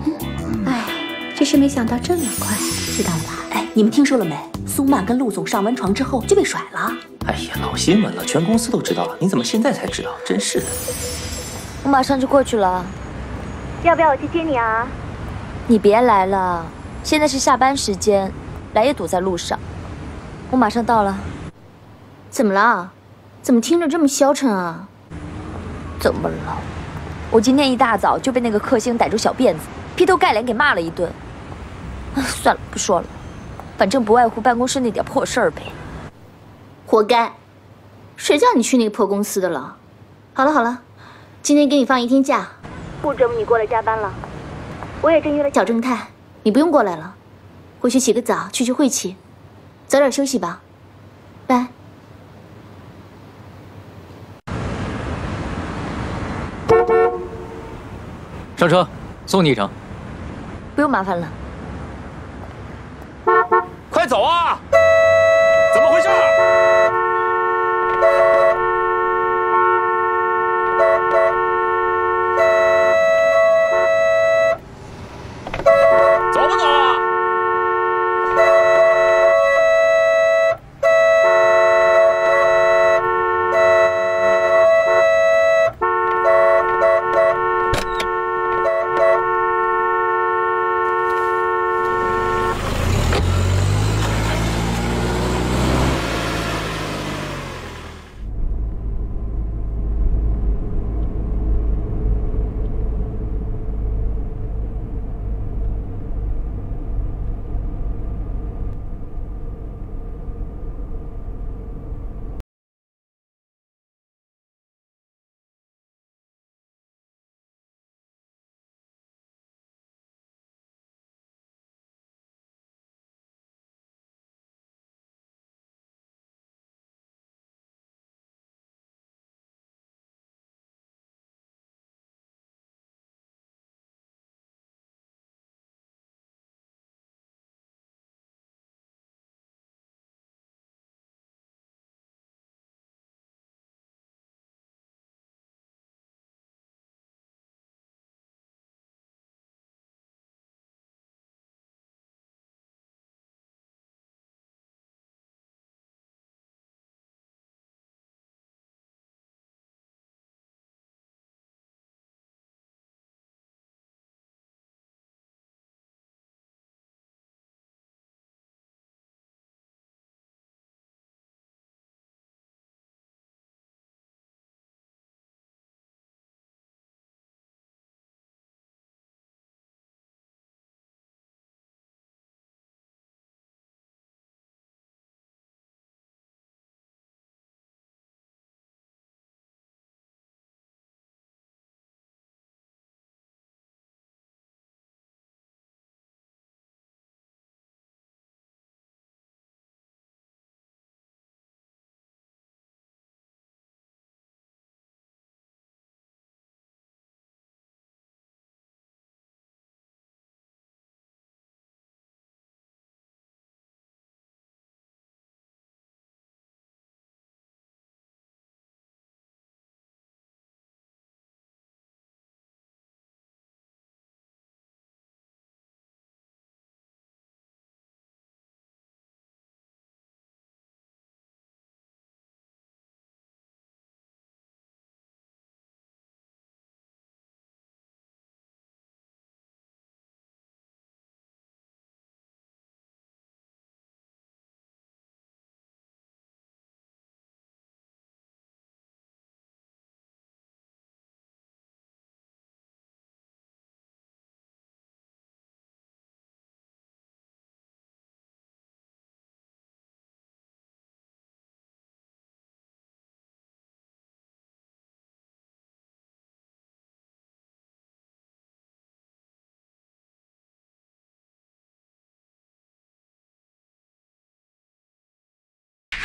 哎，真是没想到这么快，知道了吧？哎，你们听说了没？ 苏曼跟陆总上完床之后就被甩了。哎呀，老新闻了，全公司都知道了，你怎么现在才知道？真是的。我马上就过去了，要不要我去接你啊？你别来了，现在是下班时间，来也堵在路上。我马上到了。怎么了？怎么听着这么消沉啊？怎么了？我今天一大早就被那个克星逮住小辫子，劈头盖脸给骂了一顿。啊，算了，不说了。 反正不外乎办公室那点破事儿呗，活该！谁叫你去那个破公司的了？好了好了，今天给你放一天假，不折磨你过来加班了。我也正约了小正太，你不用过来了，回去洗个澡，去去晦气，早点休息吧。拜。上车，送你一程。不用麻烦了。 快走啊！怎么回事？走不走啊？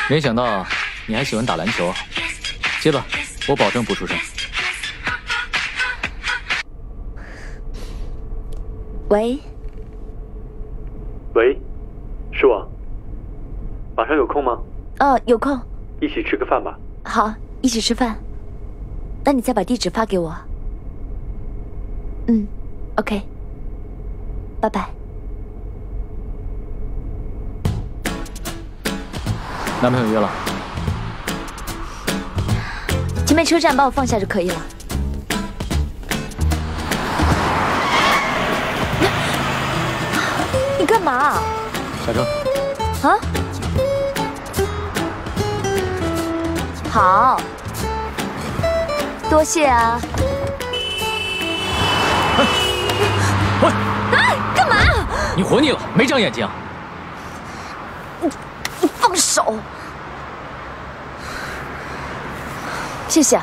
没想到你还喜欢打篮球，接吧。我保证不出声。喂。喂，是我。晚上有空吗？呃，有空。一起吃个饭吧。好，一起吃饭。那你再把地址发给我。嗯 ，OK。拜拜。 男朋友约了，前面车站把我放下就可以了。你干嘛？下车。啊？好，多谢啊。喂！哎，干嘛？你活腻了？没长眼睛啊？ 放手！谢谢。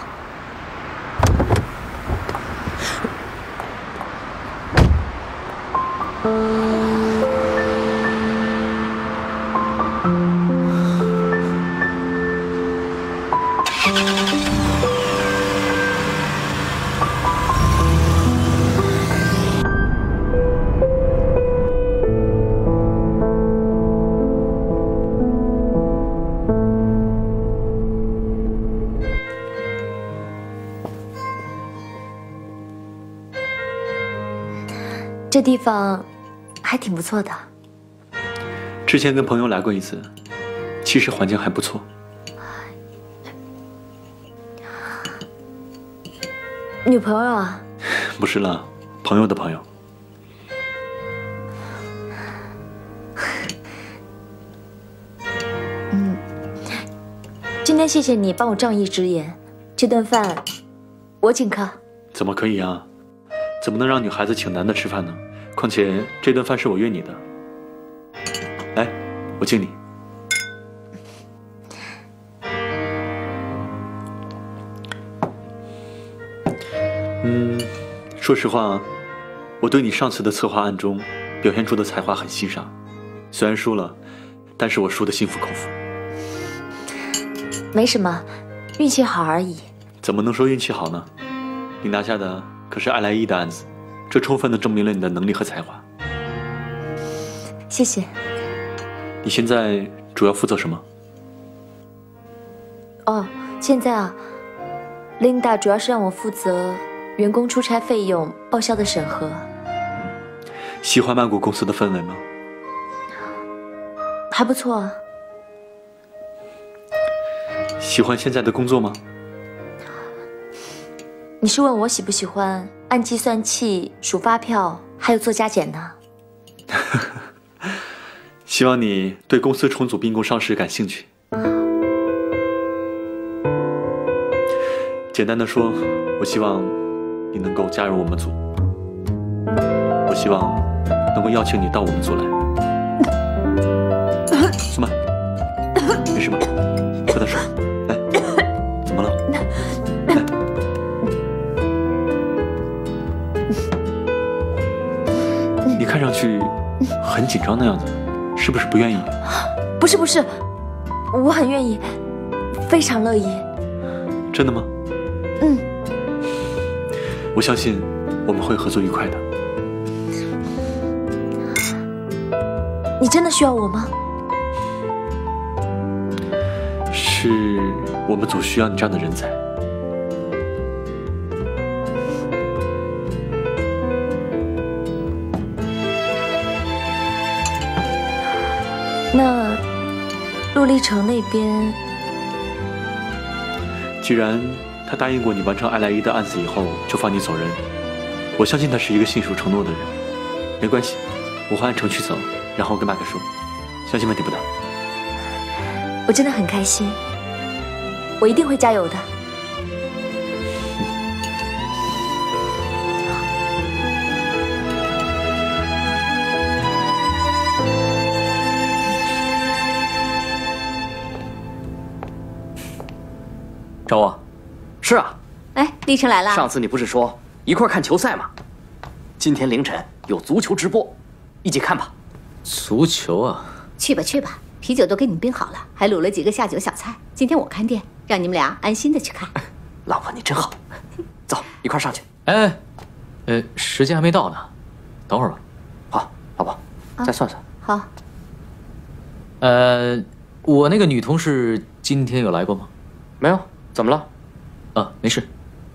这地方还挺不错的。之前跟朋友来过一次，其实环境还不错。女朋友啊？不是啦，朋友的朋友。嗯，今天谢谢你帮我仗义直言，这顿饭我请客。怎么可以啊？怎么能让女孩子请男的吃饭呢？ 况且这顿饭是我约你的，来，我敬你。嗯，说实话，我对你上次的策划案中表现出的才华很欣赏，虽然输了，但是我输得心服口服。没什么，运气好而已。怎么能说运气好呢？你拿下的可是艾莱伊的案子。 这充分的证明了你的能力和才华。谢谢。你现在主要负责什么？哦，现在啊，琳达主要是让我负责员工出差费用报销的审核。嗯，喜欢曼谷公司的氛围吗？还不错啊。喜欢现在的工作吗？你是问我喜不喜欢？ 按计算器数发票，还有做加减呢。希望你对公司重组并购上市感兴趣。简单的说，我希望你能够加入我们组。我希望能够邀请你到我们组来。苏曼，没事吧？喝点水。来，怎么了？ 看上去很紧张的样子，是不是不愿意？不是不是，我很愿意，非常乐意。真的吗？嗯，我相信我们会合作愉快的。你真的需要我吗？是我们组需要你这样的人才。 那陆立成那边，既然他答应过你完成艾莱伊的案子以后就放你走人，我相信他是一个信守承诺的人。没关系，我会按程序走，然后跟马克说，相信问题不大。我真的很开心，我一定会加油的。找我？是啊。哎，立成来了。上次你不是说一块看球赛吗？今天凌晨有足球直播，一起看吧。足球啊！去吧去吧，啤酒都给你冰好了，还卤了几个下酒小菜。今天我看店，让你们俩安心的去看。老婆你真好，走，一块上去。哎，呃，时间还没到呢，等会儿吧。好，老婆，啊、再算算。好。呃，我那个女同事今天有来过吗？没有，怎么了？啊，没事，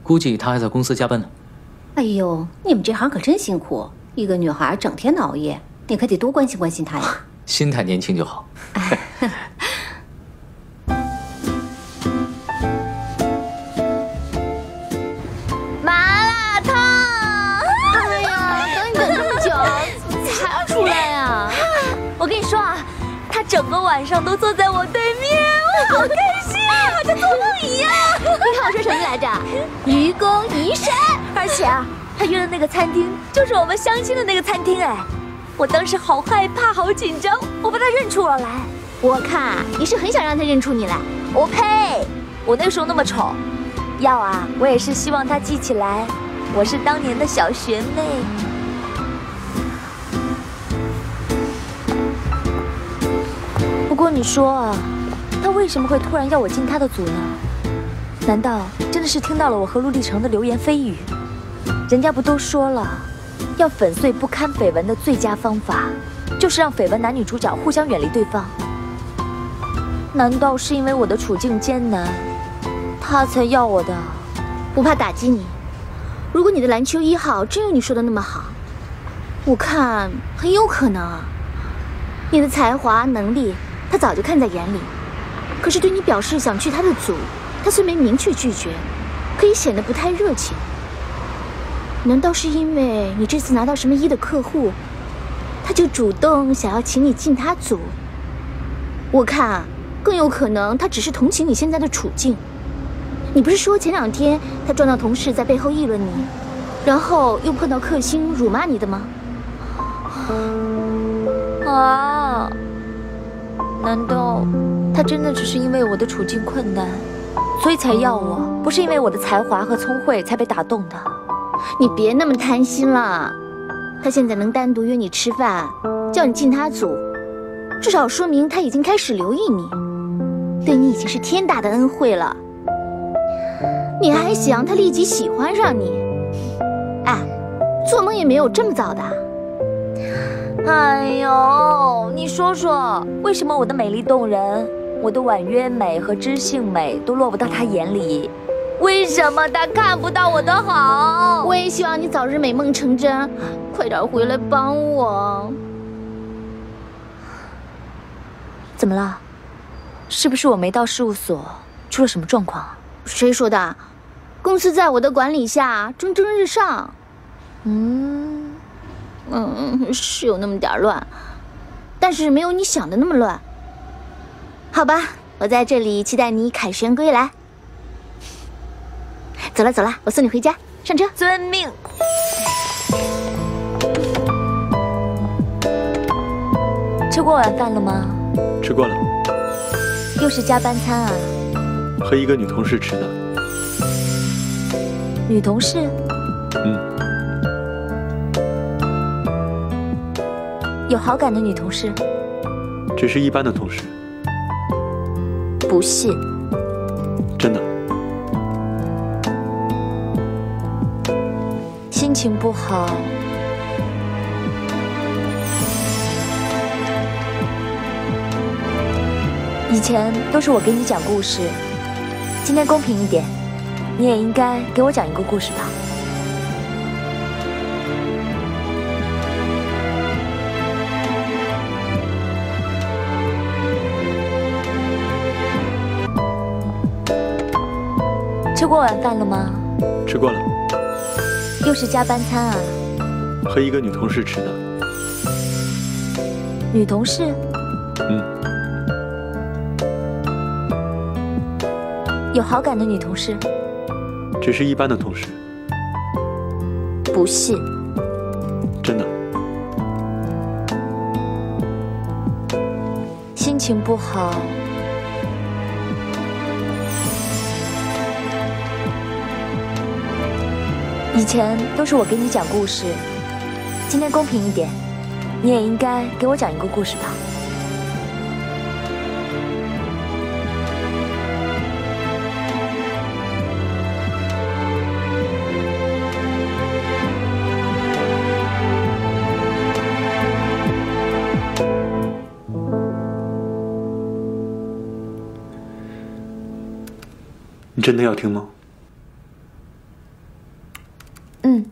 估计她还在公司加班呢。哎呦，你们这行可真辛苦，一个女孩整天的熬夜，你可得多关心关心她呀。心态年轻就好。哎整个晚上都坐在我对面，我好开心，好像做梦一样。你看我说什么来着？愚公移山。而且啊，他约的那个餐厅就是我们相亲的那个餐厅。哎，我当时好害怕，好紧张，我怕他认出我来。我看你是很想让他认出你来。我呸！我那时候那么丑，要啊，我也是希望他记起来，我是当年的小学妹。不过你说啊，他为什么会突然要我进他的组呢？难道真的是听到了我和陆立成的流言蜚语？人家不都说了，要粉碎不堪绯闻的最佳方法，就是让绯闻男女主角互相远离对方。难道是因为我的处境艰难，他才要我的？不怕打击你，如果你的篮球一号真有你说的那么好，我看很有可能啊。你的才华能力，他早就看在眼里，可是对你表示想去他的组，他虽没明确拒绝，可也显得不太热情。难道是因为你这次拿到什么一的客户，他就主动想要请你进他组？我看啊，更有可能他只是同情你现在的处境。你不是说前两天他撞到同事在背后议论你，然后又碰到克星辱骂你的吗？啊。难道他真的只是因为我的处境困难，所以才要我？不是因为我的才华和聪慧才被打动的？你别那么贪心了。他现在能单独约你吃饭，叫你进他组，至少说明他已经开始留意你，对你已经是天大的恩惠了。你还想他立即喜欢上你？哎，做梦也没有这么早的。哎呦，你说说，为什么我的美丽动人，我的婉约美和知性美都落不到他眼里？为什么他看不到我的好？我也希望你早日美梦成真，快点回来帮我。怎么了？是不是我没到事务所出了什么状况？谁说的？公司在我的管理下蒸蒸日上。嗯。嗯，是有那么点乱，但是没有你想的那么乱。好吧，我在这里期待你凯旋归来。走了走了，我送你回家，上车。遵命。吃过晚饭了吗？吃过了。又是加班餐啊？和一个女同事吃的。女同事？嗯。有好感的女同事，只是一般的同事。不信？真的。心情不好，以前都是我给你讲故事，今天公平一点，你也应该给我讲一个故事吧。吃过晚饭了吗？吃过了。又是加班餐啊？和一个女同事吃的。女同事？嗯。有好感的女同事？只是一般的同事。不信？真的。心情不好。以前都是我给你讲故事，今天公平一点，你也应该给我讲一个故事吧。你真的要听吗？嗯。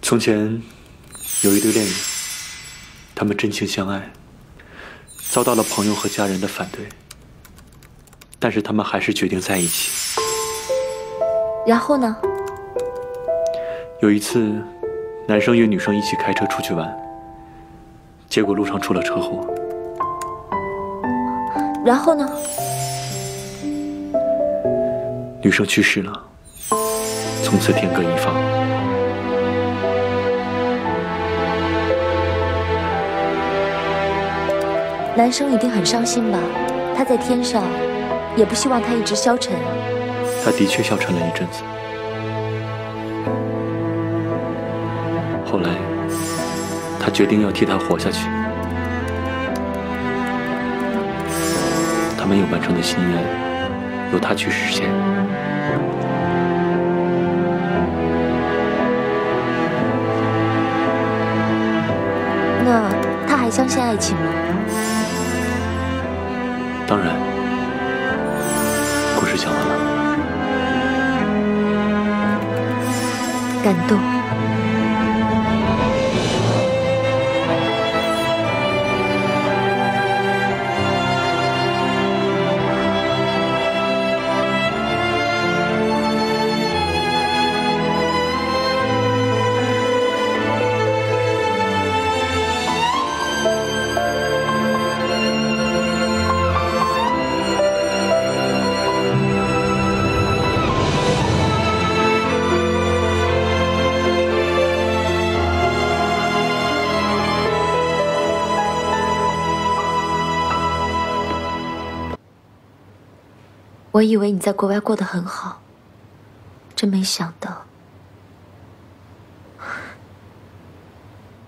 从前有一对恋人，他们真情相爱，遭到了朋友和家人的反对，但是他们还是决定在一起。然后呢？有一次，男生约女生一起开车出去玩，结果路上出了车祸。然后呢？ 女生去世了，从此天各一方。男生一定很伤心吧？他在天上，也不希望他一直消沉。他的确消沉了一阵子，后来他决定要替他活下去。他没有完成的心愿，由他去实现。 那他还相信爱情吗？当然。故事讲完了。感动。我以为你在国外过得很好，真没想到。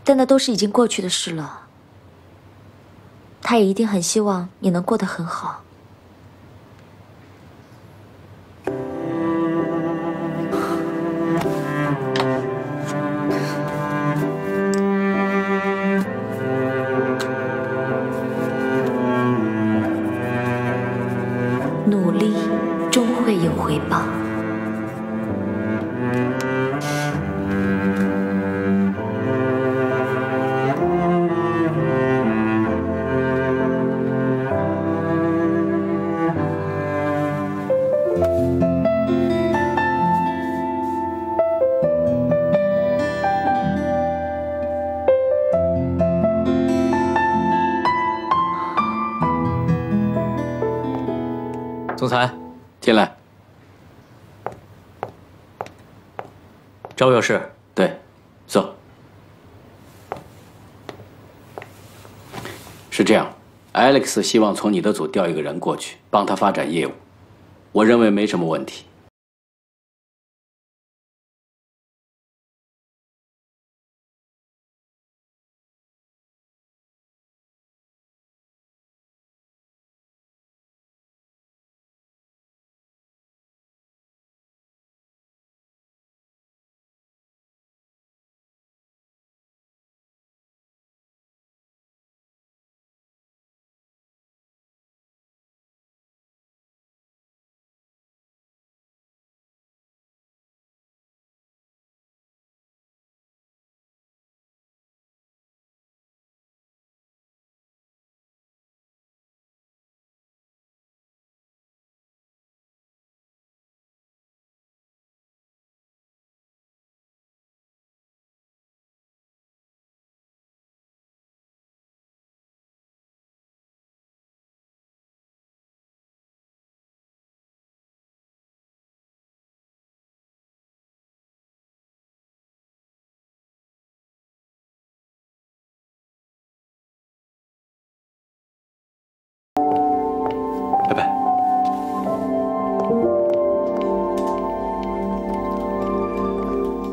但那都是已经过去的事了。他也一定很希望你能过得很好。总裁，进来。赵表示，对，走。是这样 ，Alex 希望从你的组调一个人过去，帮他发展业务。我认为没什么问题。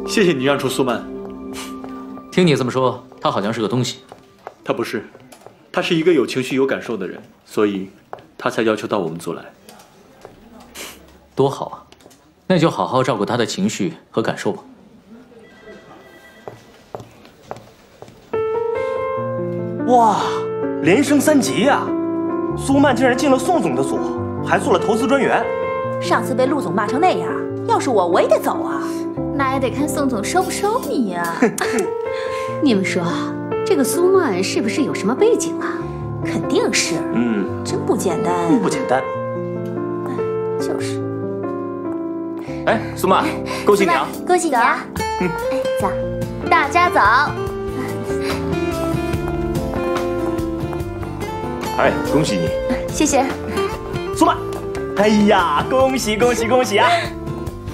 谢谢你让出苏曼。听你这么说，他好像是个东西。他不是，他是一个有情绪、有感受的人，所以他才要求到我们组来。多好啊！那就好好照顾他的情绪和感受吧。哇，连升三级呀！苏曼竟然进了宋总的组。还做了投资专员。上次被陆总骂成那样，要是我我也得走啊。那也得看宋总收不收你呀、啊。你们说，这个苏曼是不是有什么背景啊？肯定是。嗯，真不简单、啊。不简单。就是。哎，苏曼，恭喜你啊！恭喜你啊！嗯，哎，早，大家早。 哎，恭喜你！谢谢，苏曼。哎呀，恭喜恭喜恭喜啊！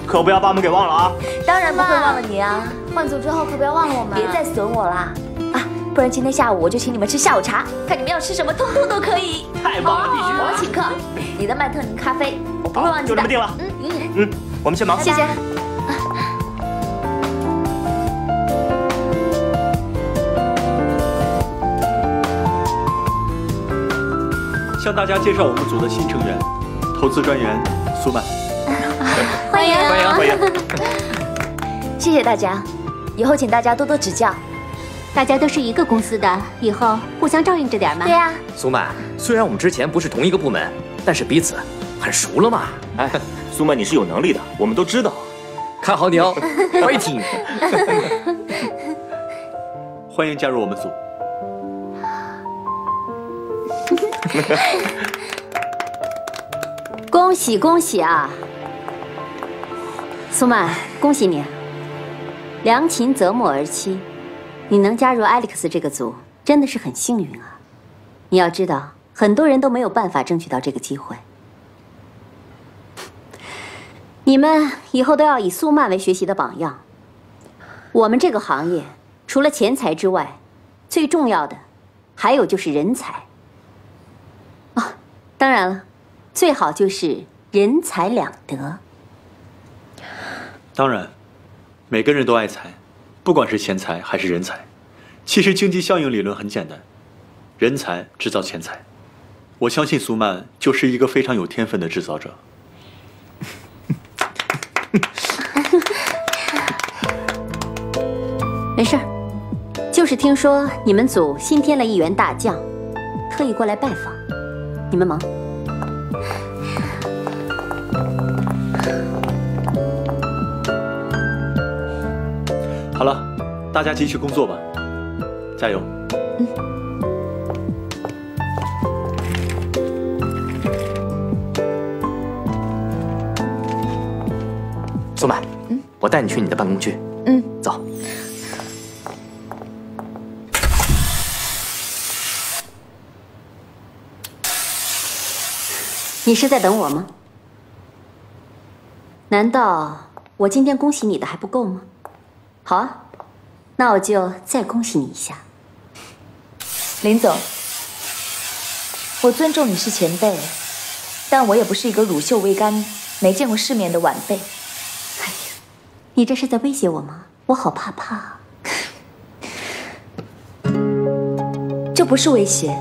可不要把我们给忘了啊！当然不会忘了你啊！换组之后可不要忘了我们。别再损我了啊！不然今天下午我就请你们吃下午茶，看你们要吃什么，通通都可以。太棒了，必须！我请客，你的曼特宁咖啡，我不会忘记的。就这么定了。嗯嗯嗯，我们先忙。谢谢。 向大家介绍我们组的新成员，投资专员苏曼，欢迎欢迎欢迎，谢谢大家，以后请大家多多指教。大家都是一个公司的，以后互相照应着点嘛。对呀、啊，苏曼，虽然我们之前不是同一个部门，但是彼此很熟了嘛。哎，苏曼你是有能力的，我们都知道，看好你哦，fighting！ 欢迎加入我们组。 恭喜恭喜啊，苏曼，恭喜你！良禽择木而栖，你能加入 Alex 这个组，真的是很幸运啊！你要知道，很多人都没有办法争取到这个机会。你们以后都要以苏曼为学习的榜样。我们这个行业，除了钱财之外，最重要的还有就是人才。 当然了，最好就是人财两得。当然，每个人都爱财，不管是钱财还是人才。其实经济效应理论很简单，人才制造钱财。我相信苏曼就是一个非常有天分的制造者。没事儿，就是听说你们组新添了一员大将，特意过来拜访。 你们忙。好了，大家继续工作吧，加油！嗯。苏曼，嗯，我带你去你的办公区。嗯，走。 你是在等我吗？难道我今天恭喜你的还不够吗？好啊，那我就再恭喜你一下，林总。我尊重你是前辈，但我也不是一个乳臭未干、没见过世面的晚辈。哎呀，你这是在威胁我吗？我好怕怕啊。这不是威胁。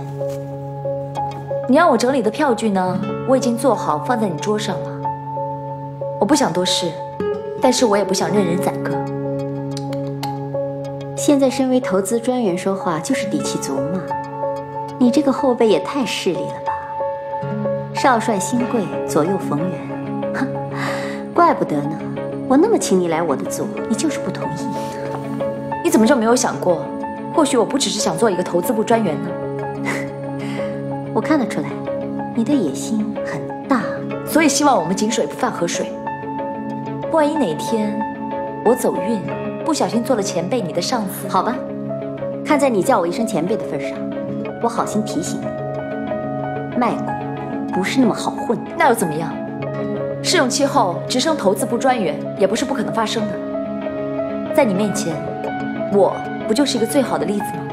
你让我整理的票据呢？我已经做好放在你桌上了。我不想多事，但是我也不想任人宰割。现在身为投资专员说话就是底气足嘛。你这个后辈也太势利了吧！少帅新贵，左右逢源，哼，怪不得呢。我那么请你来我的组，你就是不同意。你怎么就没有想过，或许我不只是想做一个投资部专员呢？ 我看得出来，你的野心很大，所以希望我们井水不犯河水。万一哪天我走运，不小心做了前辈你的上司，好吧？看在你叫我一声前辈的份上，我好心提醒你，卖股不是那么好混的。那又怎么样？试用期后直升投资部专员也不是不可能发生的。在你面前，我不就是一个最好的例子吗？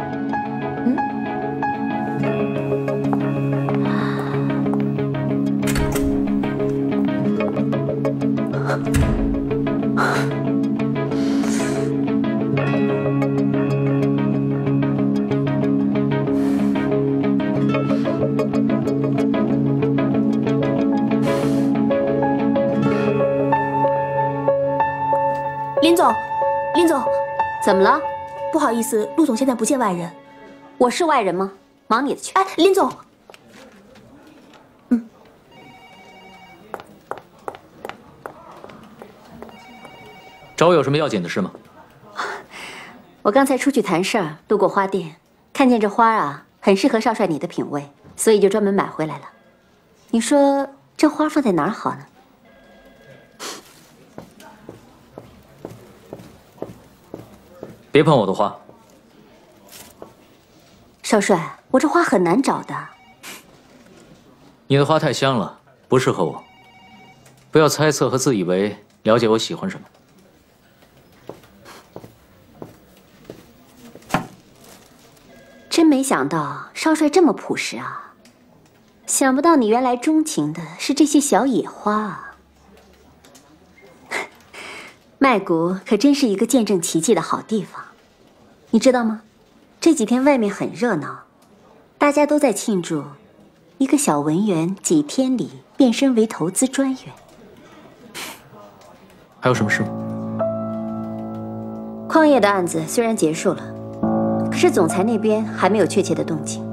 林总，林总，怎么了？不好意思，陆总现在不见外人。我是外人吗？忙你的去。哎，林总，嗯，找我有什么要紧的事吗？我刚才出去谈事儿，路过花店，看见这花啊，很适合少帅你的品味，所以就专门买回来了。你说这花放在哪儿好呢？ 别碰我的花，少帅，我这花很难找的。你的花太香了，不适合我。不要猜测和自以为了解我喜欢什么。真没想到少帅这么朴实啊！想不到你原来钟情的是这些小野花啊！麦谷可真是一个见证奇迹的好地方。 你知道吗？这几天外面很热闹，大家都在庆祝一个小文员几天里变身为投资专员。还有什么事吗？矿业的案子虽然结束了，可是总裁那边还没有确切的动静。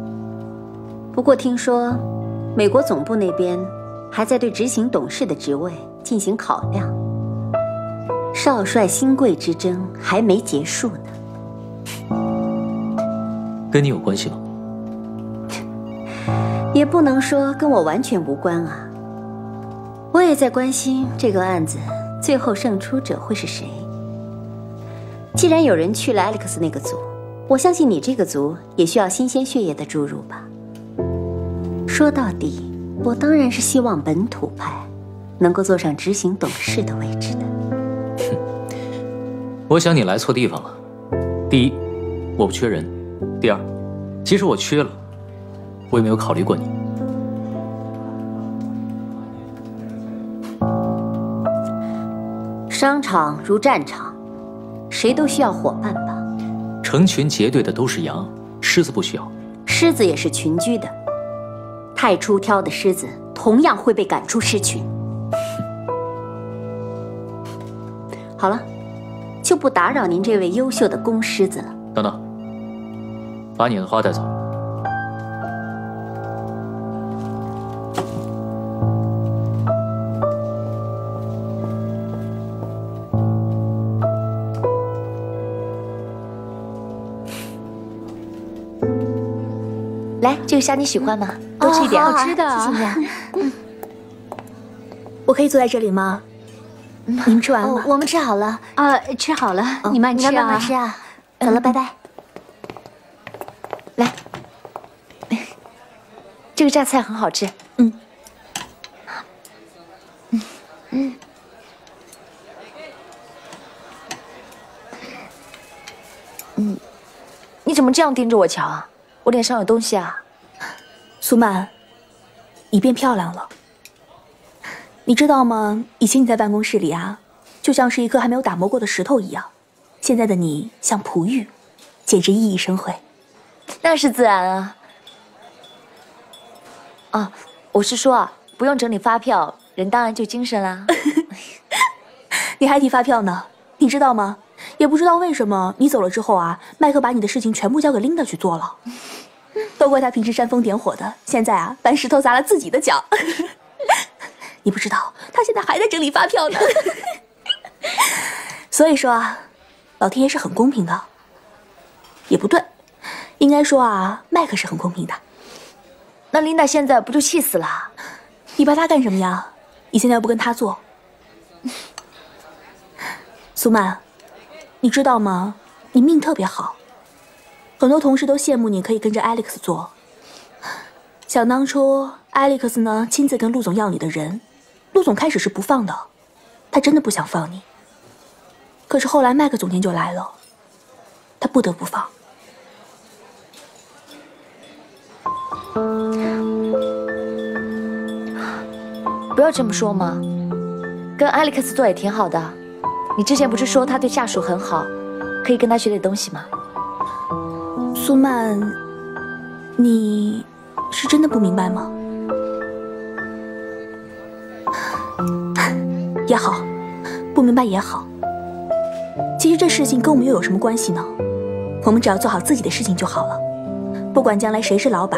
不过听说，美国总部那边还在对执行董事的职位进行考量。少帅新贵之争还没结束呢。 跟你有关系吗？也不能说跟我完全无关啊。我也在关心这个案子最后胜出者会是谁。既然有人去了 Alex 那个组，我相信你这个组也需要新鲜血液的注入吧。说到底，我当然是希望本土派能够坐上执行董事的位置的。哼，我想你来错地方了。第一，我不缺人。 第二，即使我缺了，我也没有考虑过你。商场如战场，谁都需要伙伴吧。成群结队的都是羊，狮子不需要。狮子也是群居的，太出挑的狮子同样会被赶出狮群。好了，就不打扰您这位优秀的公狮子了。等等。 把你的花带走。来，这个虾你喜欢吗？多吃一点，好吃的。谢谢你。嗯，我可以坐在这里吗？你们吃完了吗？我们吃好了。啊，吃好了，你慢吃啊。慢慢吃啊。走了，拜拜。 来，这个榨菜很好吃。嗯，嗯嗯，嗯，你怎么这样盯着我瞧啊？我脸上有东西啊？苏曼，你变漂亮了。你知道吗？以前你在办公室里啊，就像是一颗还没有打磨过的石头一样。现在的你像璞玉，简直熠熠生辉。 那是自然啊！啊，我是说啊，不用整理发票，人当然就精神啦。你还提发票呢？你知道吗？也不知道为什么你走了之后啊，麦克把你的事情全部交给琳达去做了。都怪他平时煽风点火的，现在啊，搬石头砸了自己的脚。你不知道，他现在还在整理发票呢。所以说啊，老天爷是很公平的，也不对。 应该说啊，麦克是很公平的。那琳达现在不就气死了？你把她干什么呀？你现在又不跟她做。苏曼，你知道吗？你命特别好，很多同事都羡慕你可以跟着 Alex 做。想当初 ，Alex 呢亲自跟陆总要你的人，陆总开始是不放的，他真的不想放你。可是后来麦克总监就来了，他不得不放。 不要这么说嘛，跟 Alex 做也挺好的。你之前不是说他对下属很好，可以跟他学点东西吗？苏曼，你是真的不明白吗？也好，不明白也好。其实这事情跟我们又有什么关系呢？我们只要做好自己的事情就好了。不管将来谁是老板。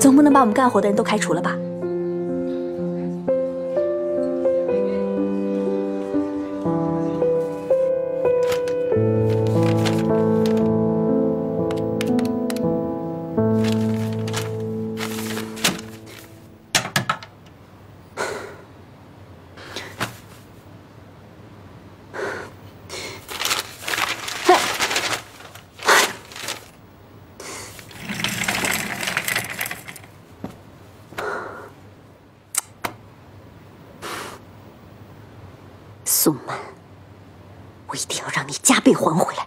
总不能把我们干活的人都开除了吧？宋曼，我一定要让你加倍还回来。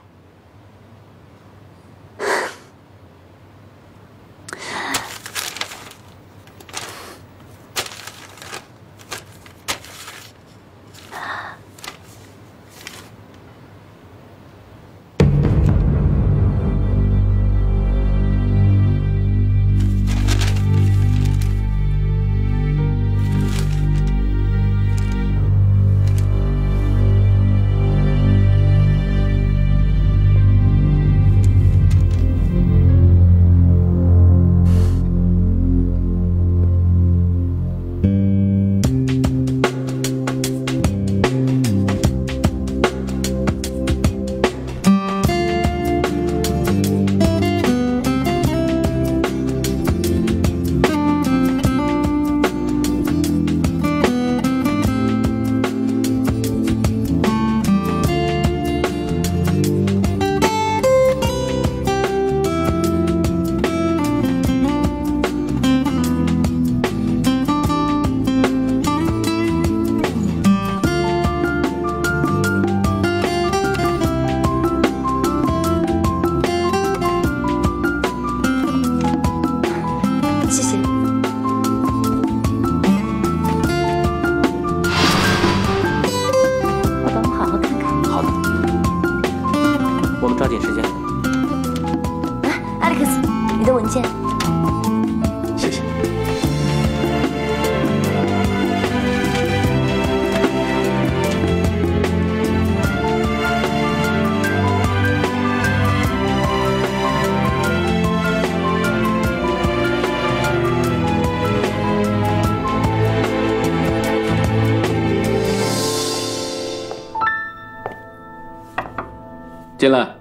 进来，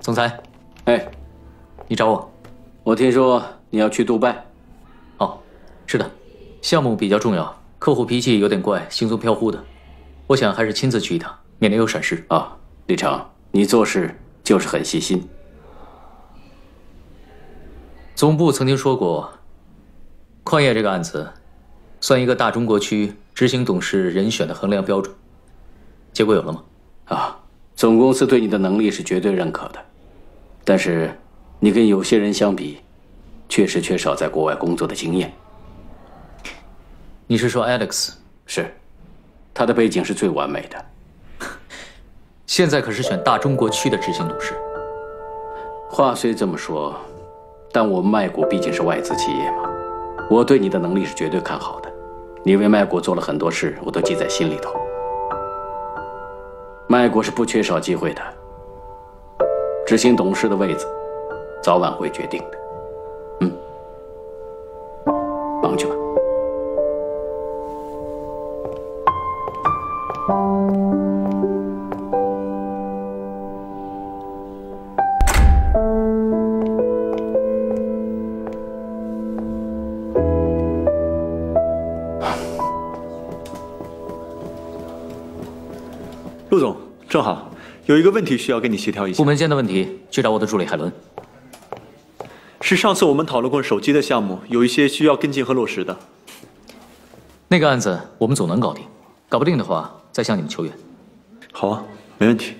总裁。哎，你找我？我听说你要去杜拜。哦，是的，项目比较重要，客户脾气有点怪，行踪飘忽的。我想还是亲自去一趟，免得有闪失。啊，李成，你做事就是很细心。总部曾经说过，矿业这个案子，算一个大中国区执行董事人选的衡量标准。 结果有了吗？啊，总公司对你的能力是绝对认可的，但是你跟有些人相比，确实缺少在国外工作的经验。你是说 Alex？ 是，他的背景是最完美的。现在可是选大中国区的执行董事。话虽这么说，但我们麦果毕竟是外资企业嘛，我对你的能力是绝对看好的。你为麦果做了很多事，我都记在心里头。 卖国是不缺少机会的，执行董事的位子，早晚会决定的。嗯，忙去吧。陆总。 正好有一个问题需要跟你协调一下。部门间的问题去找我的助理海伦。是上次我们讨论过手机的项目，有一些需要跟进和落实的。那个案子我们总能搞定，搞不定的话再向你们求援。好啊，没问题。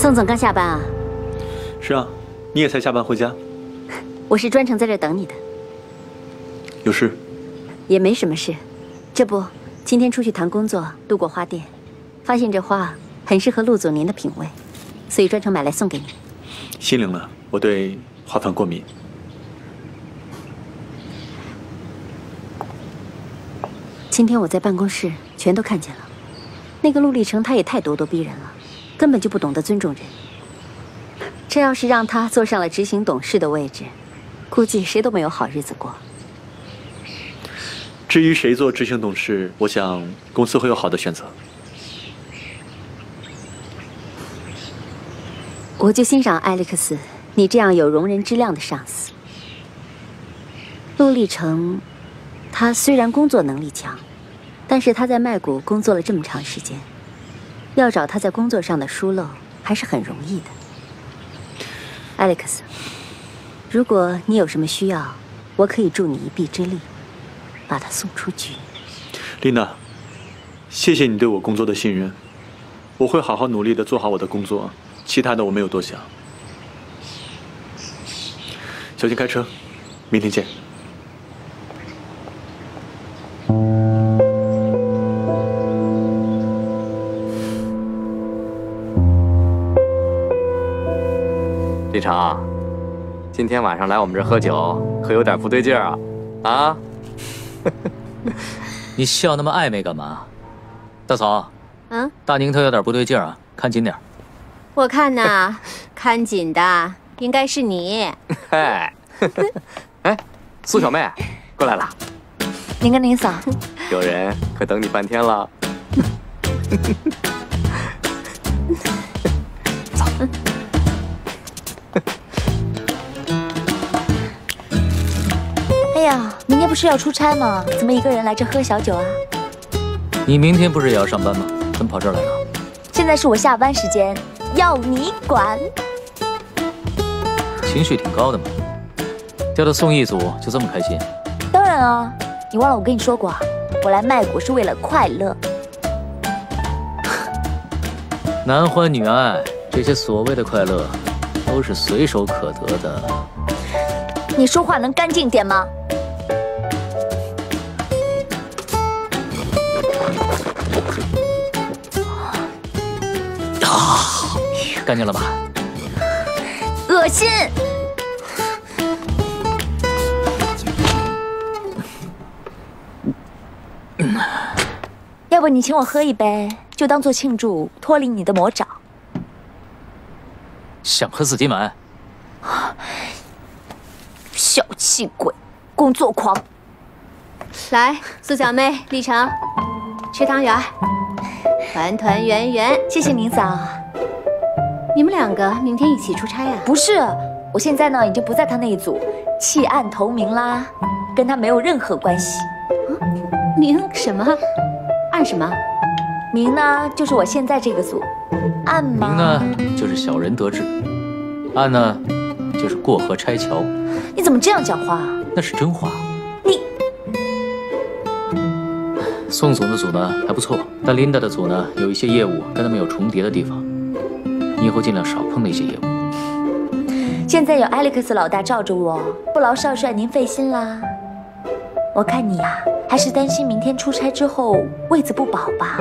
宋总刚下班啊？是啊，你也才下班回家。我是专程在这等你的。有事？也没什么事，这不，今天出去谈工作，路过花店，发现这花很适合陆总您的品味，所以专程买来送给你。心领了，我对花粉过敏。今天我在办公室全都看见了，那个陆立成他也太咄咄逼人了。 根本就不懂得尊重人，这要是让他坐上了执行董事的位置，估计谁都没有好日子过。至于谁做执行董事，我想公司会有好的选择。我就欣赏艾利克斯，你这样有容人之量的上司。陆立成，他虽然工作能力强，但是他在麦谷工作了这么长时间，要找他在工作上的疏漏还是很容易的。艾利克斯，如果你有什么需要，我可以助你一臂之力。 把他送出局。琳达，谢谢你对我工作的信任，我会好好努力的做好我的工作，其他的我没有多想。小心开车，明天见。立成，今天晚上来我们这喝酒，可有点不对劲儿啊！啊？ 你笑那么暧昧干嘛？大嫂，嗯，大宁他有点不对劲儿啊，看紧点儿。我看呐，看紧的应该是你。哎，哎，苏小妹过来了。您跟林嫂，有人可等你半天了。走。哎呀。 明天不是要出差吗？怎么一个人来这喝小酒啊？你明天不是也要上班吗？怎么跑这儿来了？现在是我下班时间，要你管？情绪挺高的嘛，叫到宋翊组就这么开心？当然啊，你忘了我跟你说过，我来麦谷是为了快乐。男欢女爱，这些所谓的快乐，都是随手可得的。你说话能干净点吗？ 干净了吧？恶心！要不你请我喝一杯，就当做庆祝脱离你的魔爪。想喝自己买。小气鬼，工作狂！来，苏小妹、立成，吃汤圆，团团圆圆。谢谢明嫂。 你们两个明天一起出差呀？不是，我现在呢已经不在他那一组，弃暗投明啦，跟他没有任何关系。啊，明什么？暗什么？明呢就是我现在这个组，暗嘛。明呢就是小人得志，暗呢就是过河拆桥。你怎么这样讲话啊？那是真话。你宋总的组呢还不错，但琳达的组呢有一些业务跟他们有重叠的地方。 你以后尽量少碰那些业务。现在有艾利克斯老大罩着我，不劳少帅您费心啦。我看你呀、啊，还是担心明天出差之后位子不保吧。